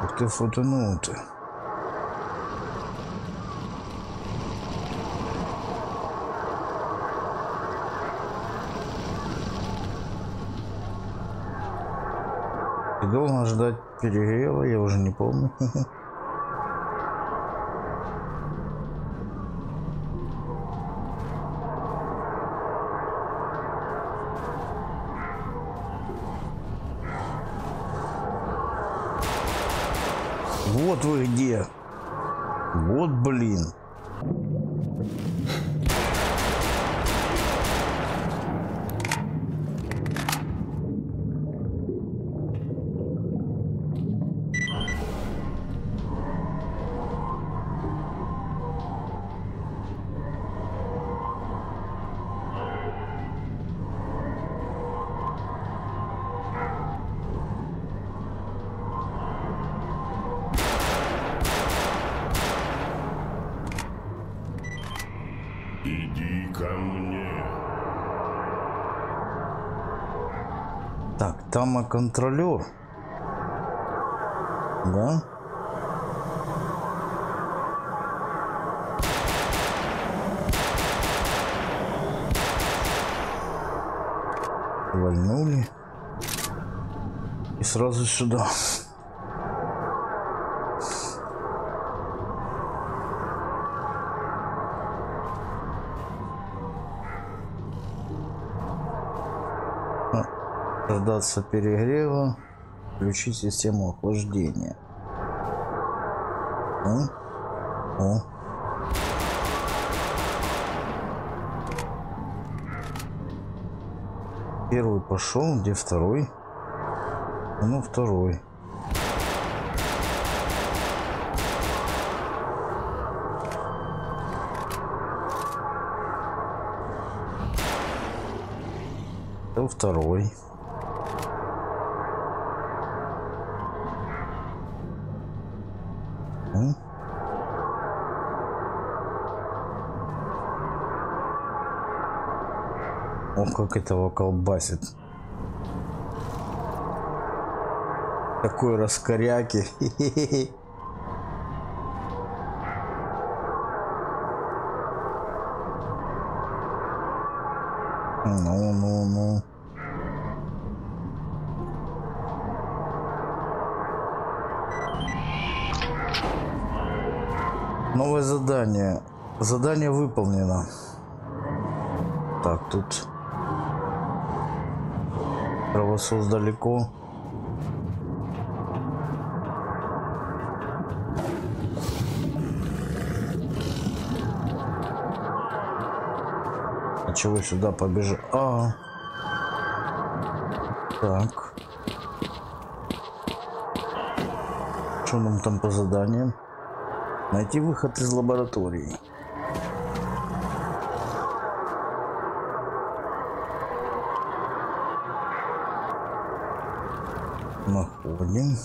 Как ты фотонул-то? Долго ждать перегрева, я уже не помню. Вот вы где. Вот блин. Там контролер, да? Вольнули и сразу сюда. Дождаться перегрева, включить систему охлаждения. О. Первый пошел, где второй? Ну второй. Это второй. Ох, как этого колбасит. Такой раскоряки. Ну. Новое задание. Задание выполнено. Так, тут кровосос далеко. А чего сюда побежал? Так. Что нам там по заданиям? Найти выход из лаборатории. Находим.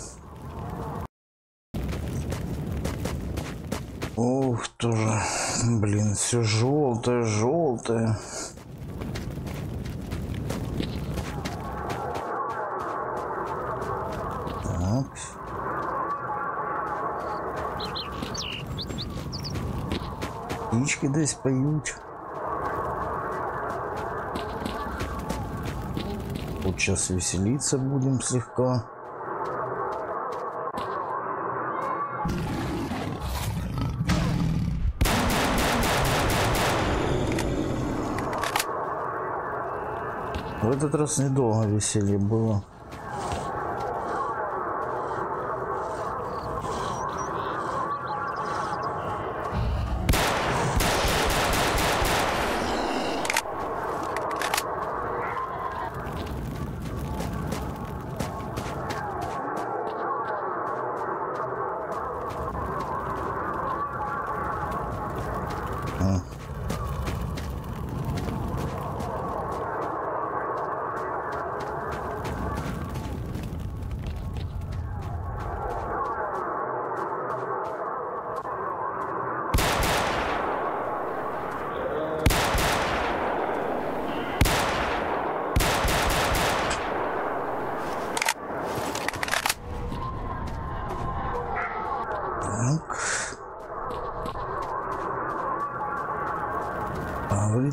Ух, тоже, блин, все желтое, желтое. Так. Птички десь поют. Вот сейчас веселиться будем слегка. В этот раз недолго веселье было.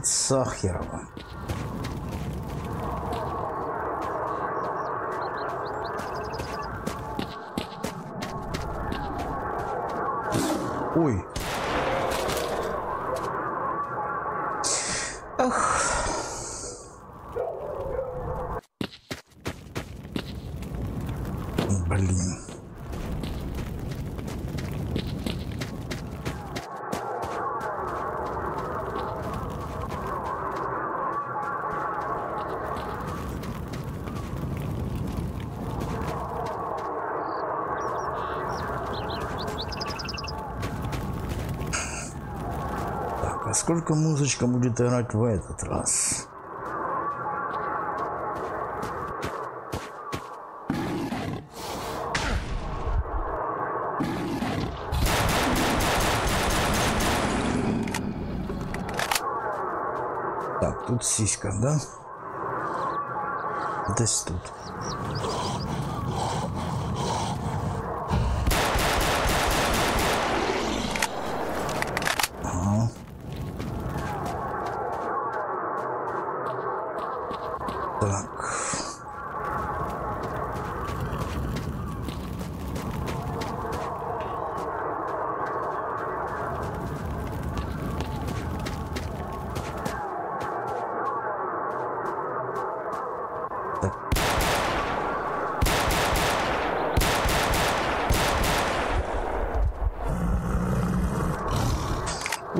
Сахарова. Ой. Ах. Блин. Сколько музычка будет играть в этот раз? Так, тут сиська, да? Здесь тут.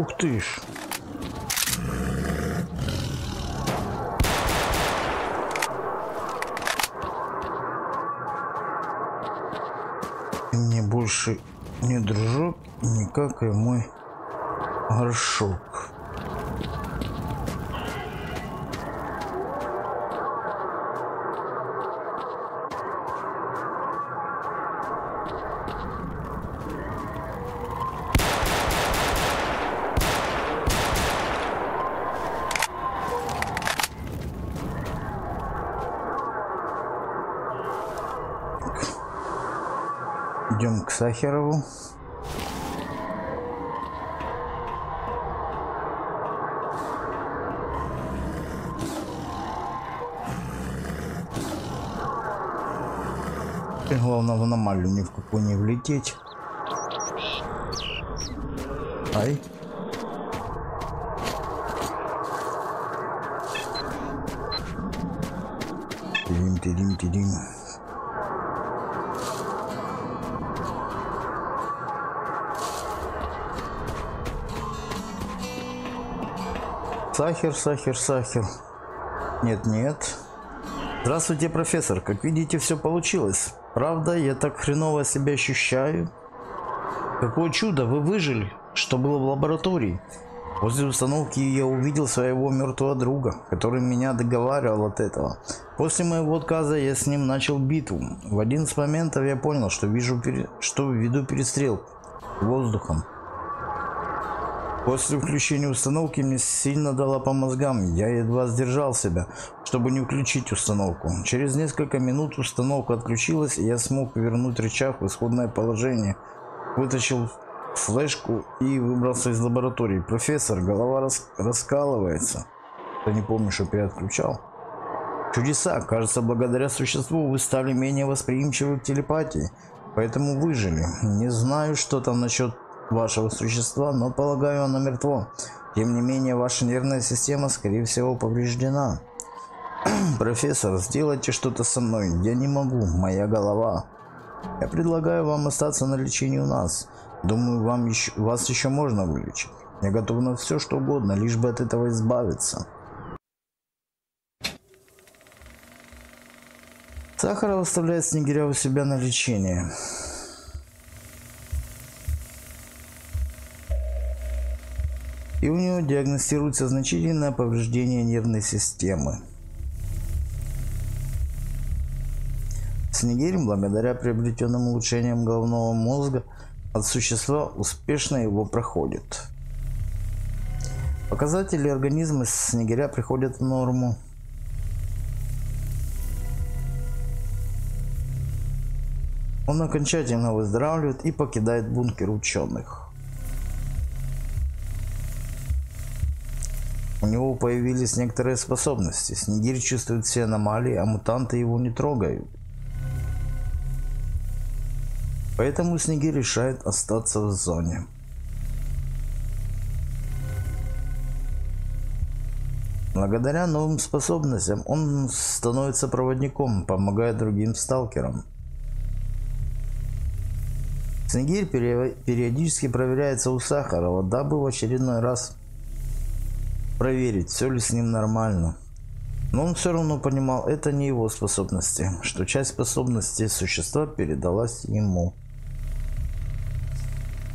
Ух ты ж. Мне больше не дружок, никак и мой горшок. Идем к Сахарову. И главное, в аномалию ни в какую не влететь. Ай. Тидим. Сахар. Нет. Здравствуйте, профессор. Как видите, все получилось. Правда, я так хреново себя ощущаю. Какое чудо, вы выжили. Что было в лаборатории? После установки я увидел своего мертвого друга, который меня договаривал от этого. После моего отказа я с ним начал битву. В один из моментов я понял, что веду перестрелку воздухом. После включения установки мне сильно дало по мозгам, я едва сдержал себя, чтобы не включить установку. Через несколько минут установка отключилась, и я смог вернуть рычаг в исходное положение. Вытащил флешку и выбрался из лаборатории. Профессор, голова раскалывается. Ты не помнишь, что переотключал? Чудеса, кажется, благодаря существу вы стали менее восприимчивы к телепатии, поэтому выжили. Не знаю, что там насчет вашего существа, но полагаю, оно мертво. Тем не менее, ваша нервная система, скорее всего, повреждена. Профессор, сделайте что-то со мной. Я не могу, моя голова. Я предлагаю вам остаться на лечении у нас. Думаю, вас еще можно вылечить. Я готов на все, что угодно, лишь бы от этого избавиться. Сахаров оставляет Снегиря у себя на лечение. И у него диагностируется значительное повреждение нервной системы. Снегирь, благодаря приобретенным улучшениям головного мозга от существа, успешно его проходит. Показатели организма Снегиря приходят в норму. Он окончательно выздоравливает и покидает бункер ученых. У него появились некоторые способности. Снегирь чувствует все аномалии, а мутанты его не трогают. Поэтому Снегирь решает остаться в зоне. Благодаря новым способностям он становится проводником, помогая другим сталкерам. Снегирь периодически проверяется у Сахарова, дабы в очередной раз проверить, все ли с ним нормально. Но он все равно понимал, это не его способности, что часть способностей существа передалась ему.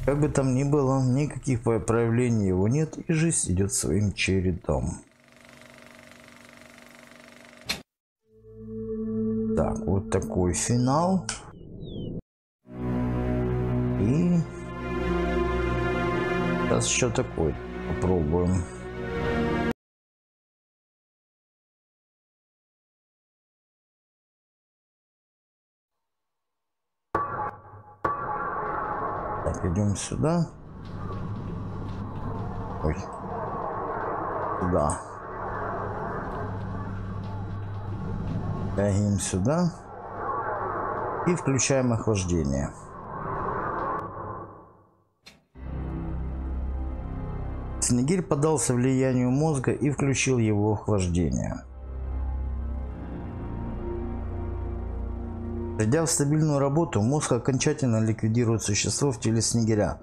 Как бы там ни было, никаких проявлений его нет, и жизнь идет своим чередом. Так, вот такой финал. И сейчас еще такой попробуем. Идем сюда. Ой. Сюда. Тянем сюда. И включаем охлаждение. Снегирь поддался влиянию мозга и включил его охлаждение. Придя в стабильную работу, мозг окончательно ликвидирует существо в теле Снегиря,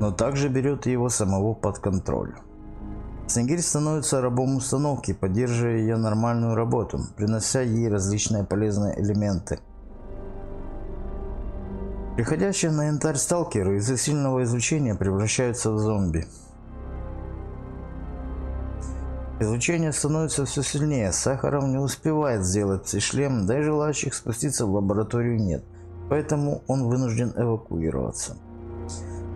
но также берет его самого под контроль. Снегирь становится рабом установки, поддерживая ее нормальную работу, принося ей различные полезные элементы. Приходящие на Янтарь сталкеры из-за сильного излучения превращаются в зомби. Излучение становится все сильнее, Сахаров не успевает сделать пси-шлем, да и желающих спуститься в лабораторию нет, поэтому он вынужден эвакуироваться.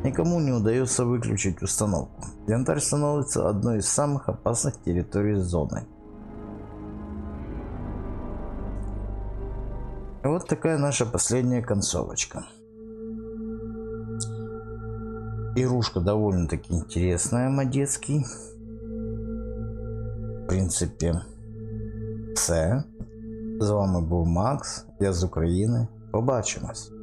Никому не удается выключить установку. Янтарь становится одной из самых опасных территорий зоны. И вот такая наша последняя концовочка. Игрушка довольно-таки интересная, модецкий. В принципі, все. З вами був Макс, я з України. Побачимось!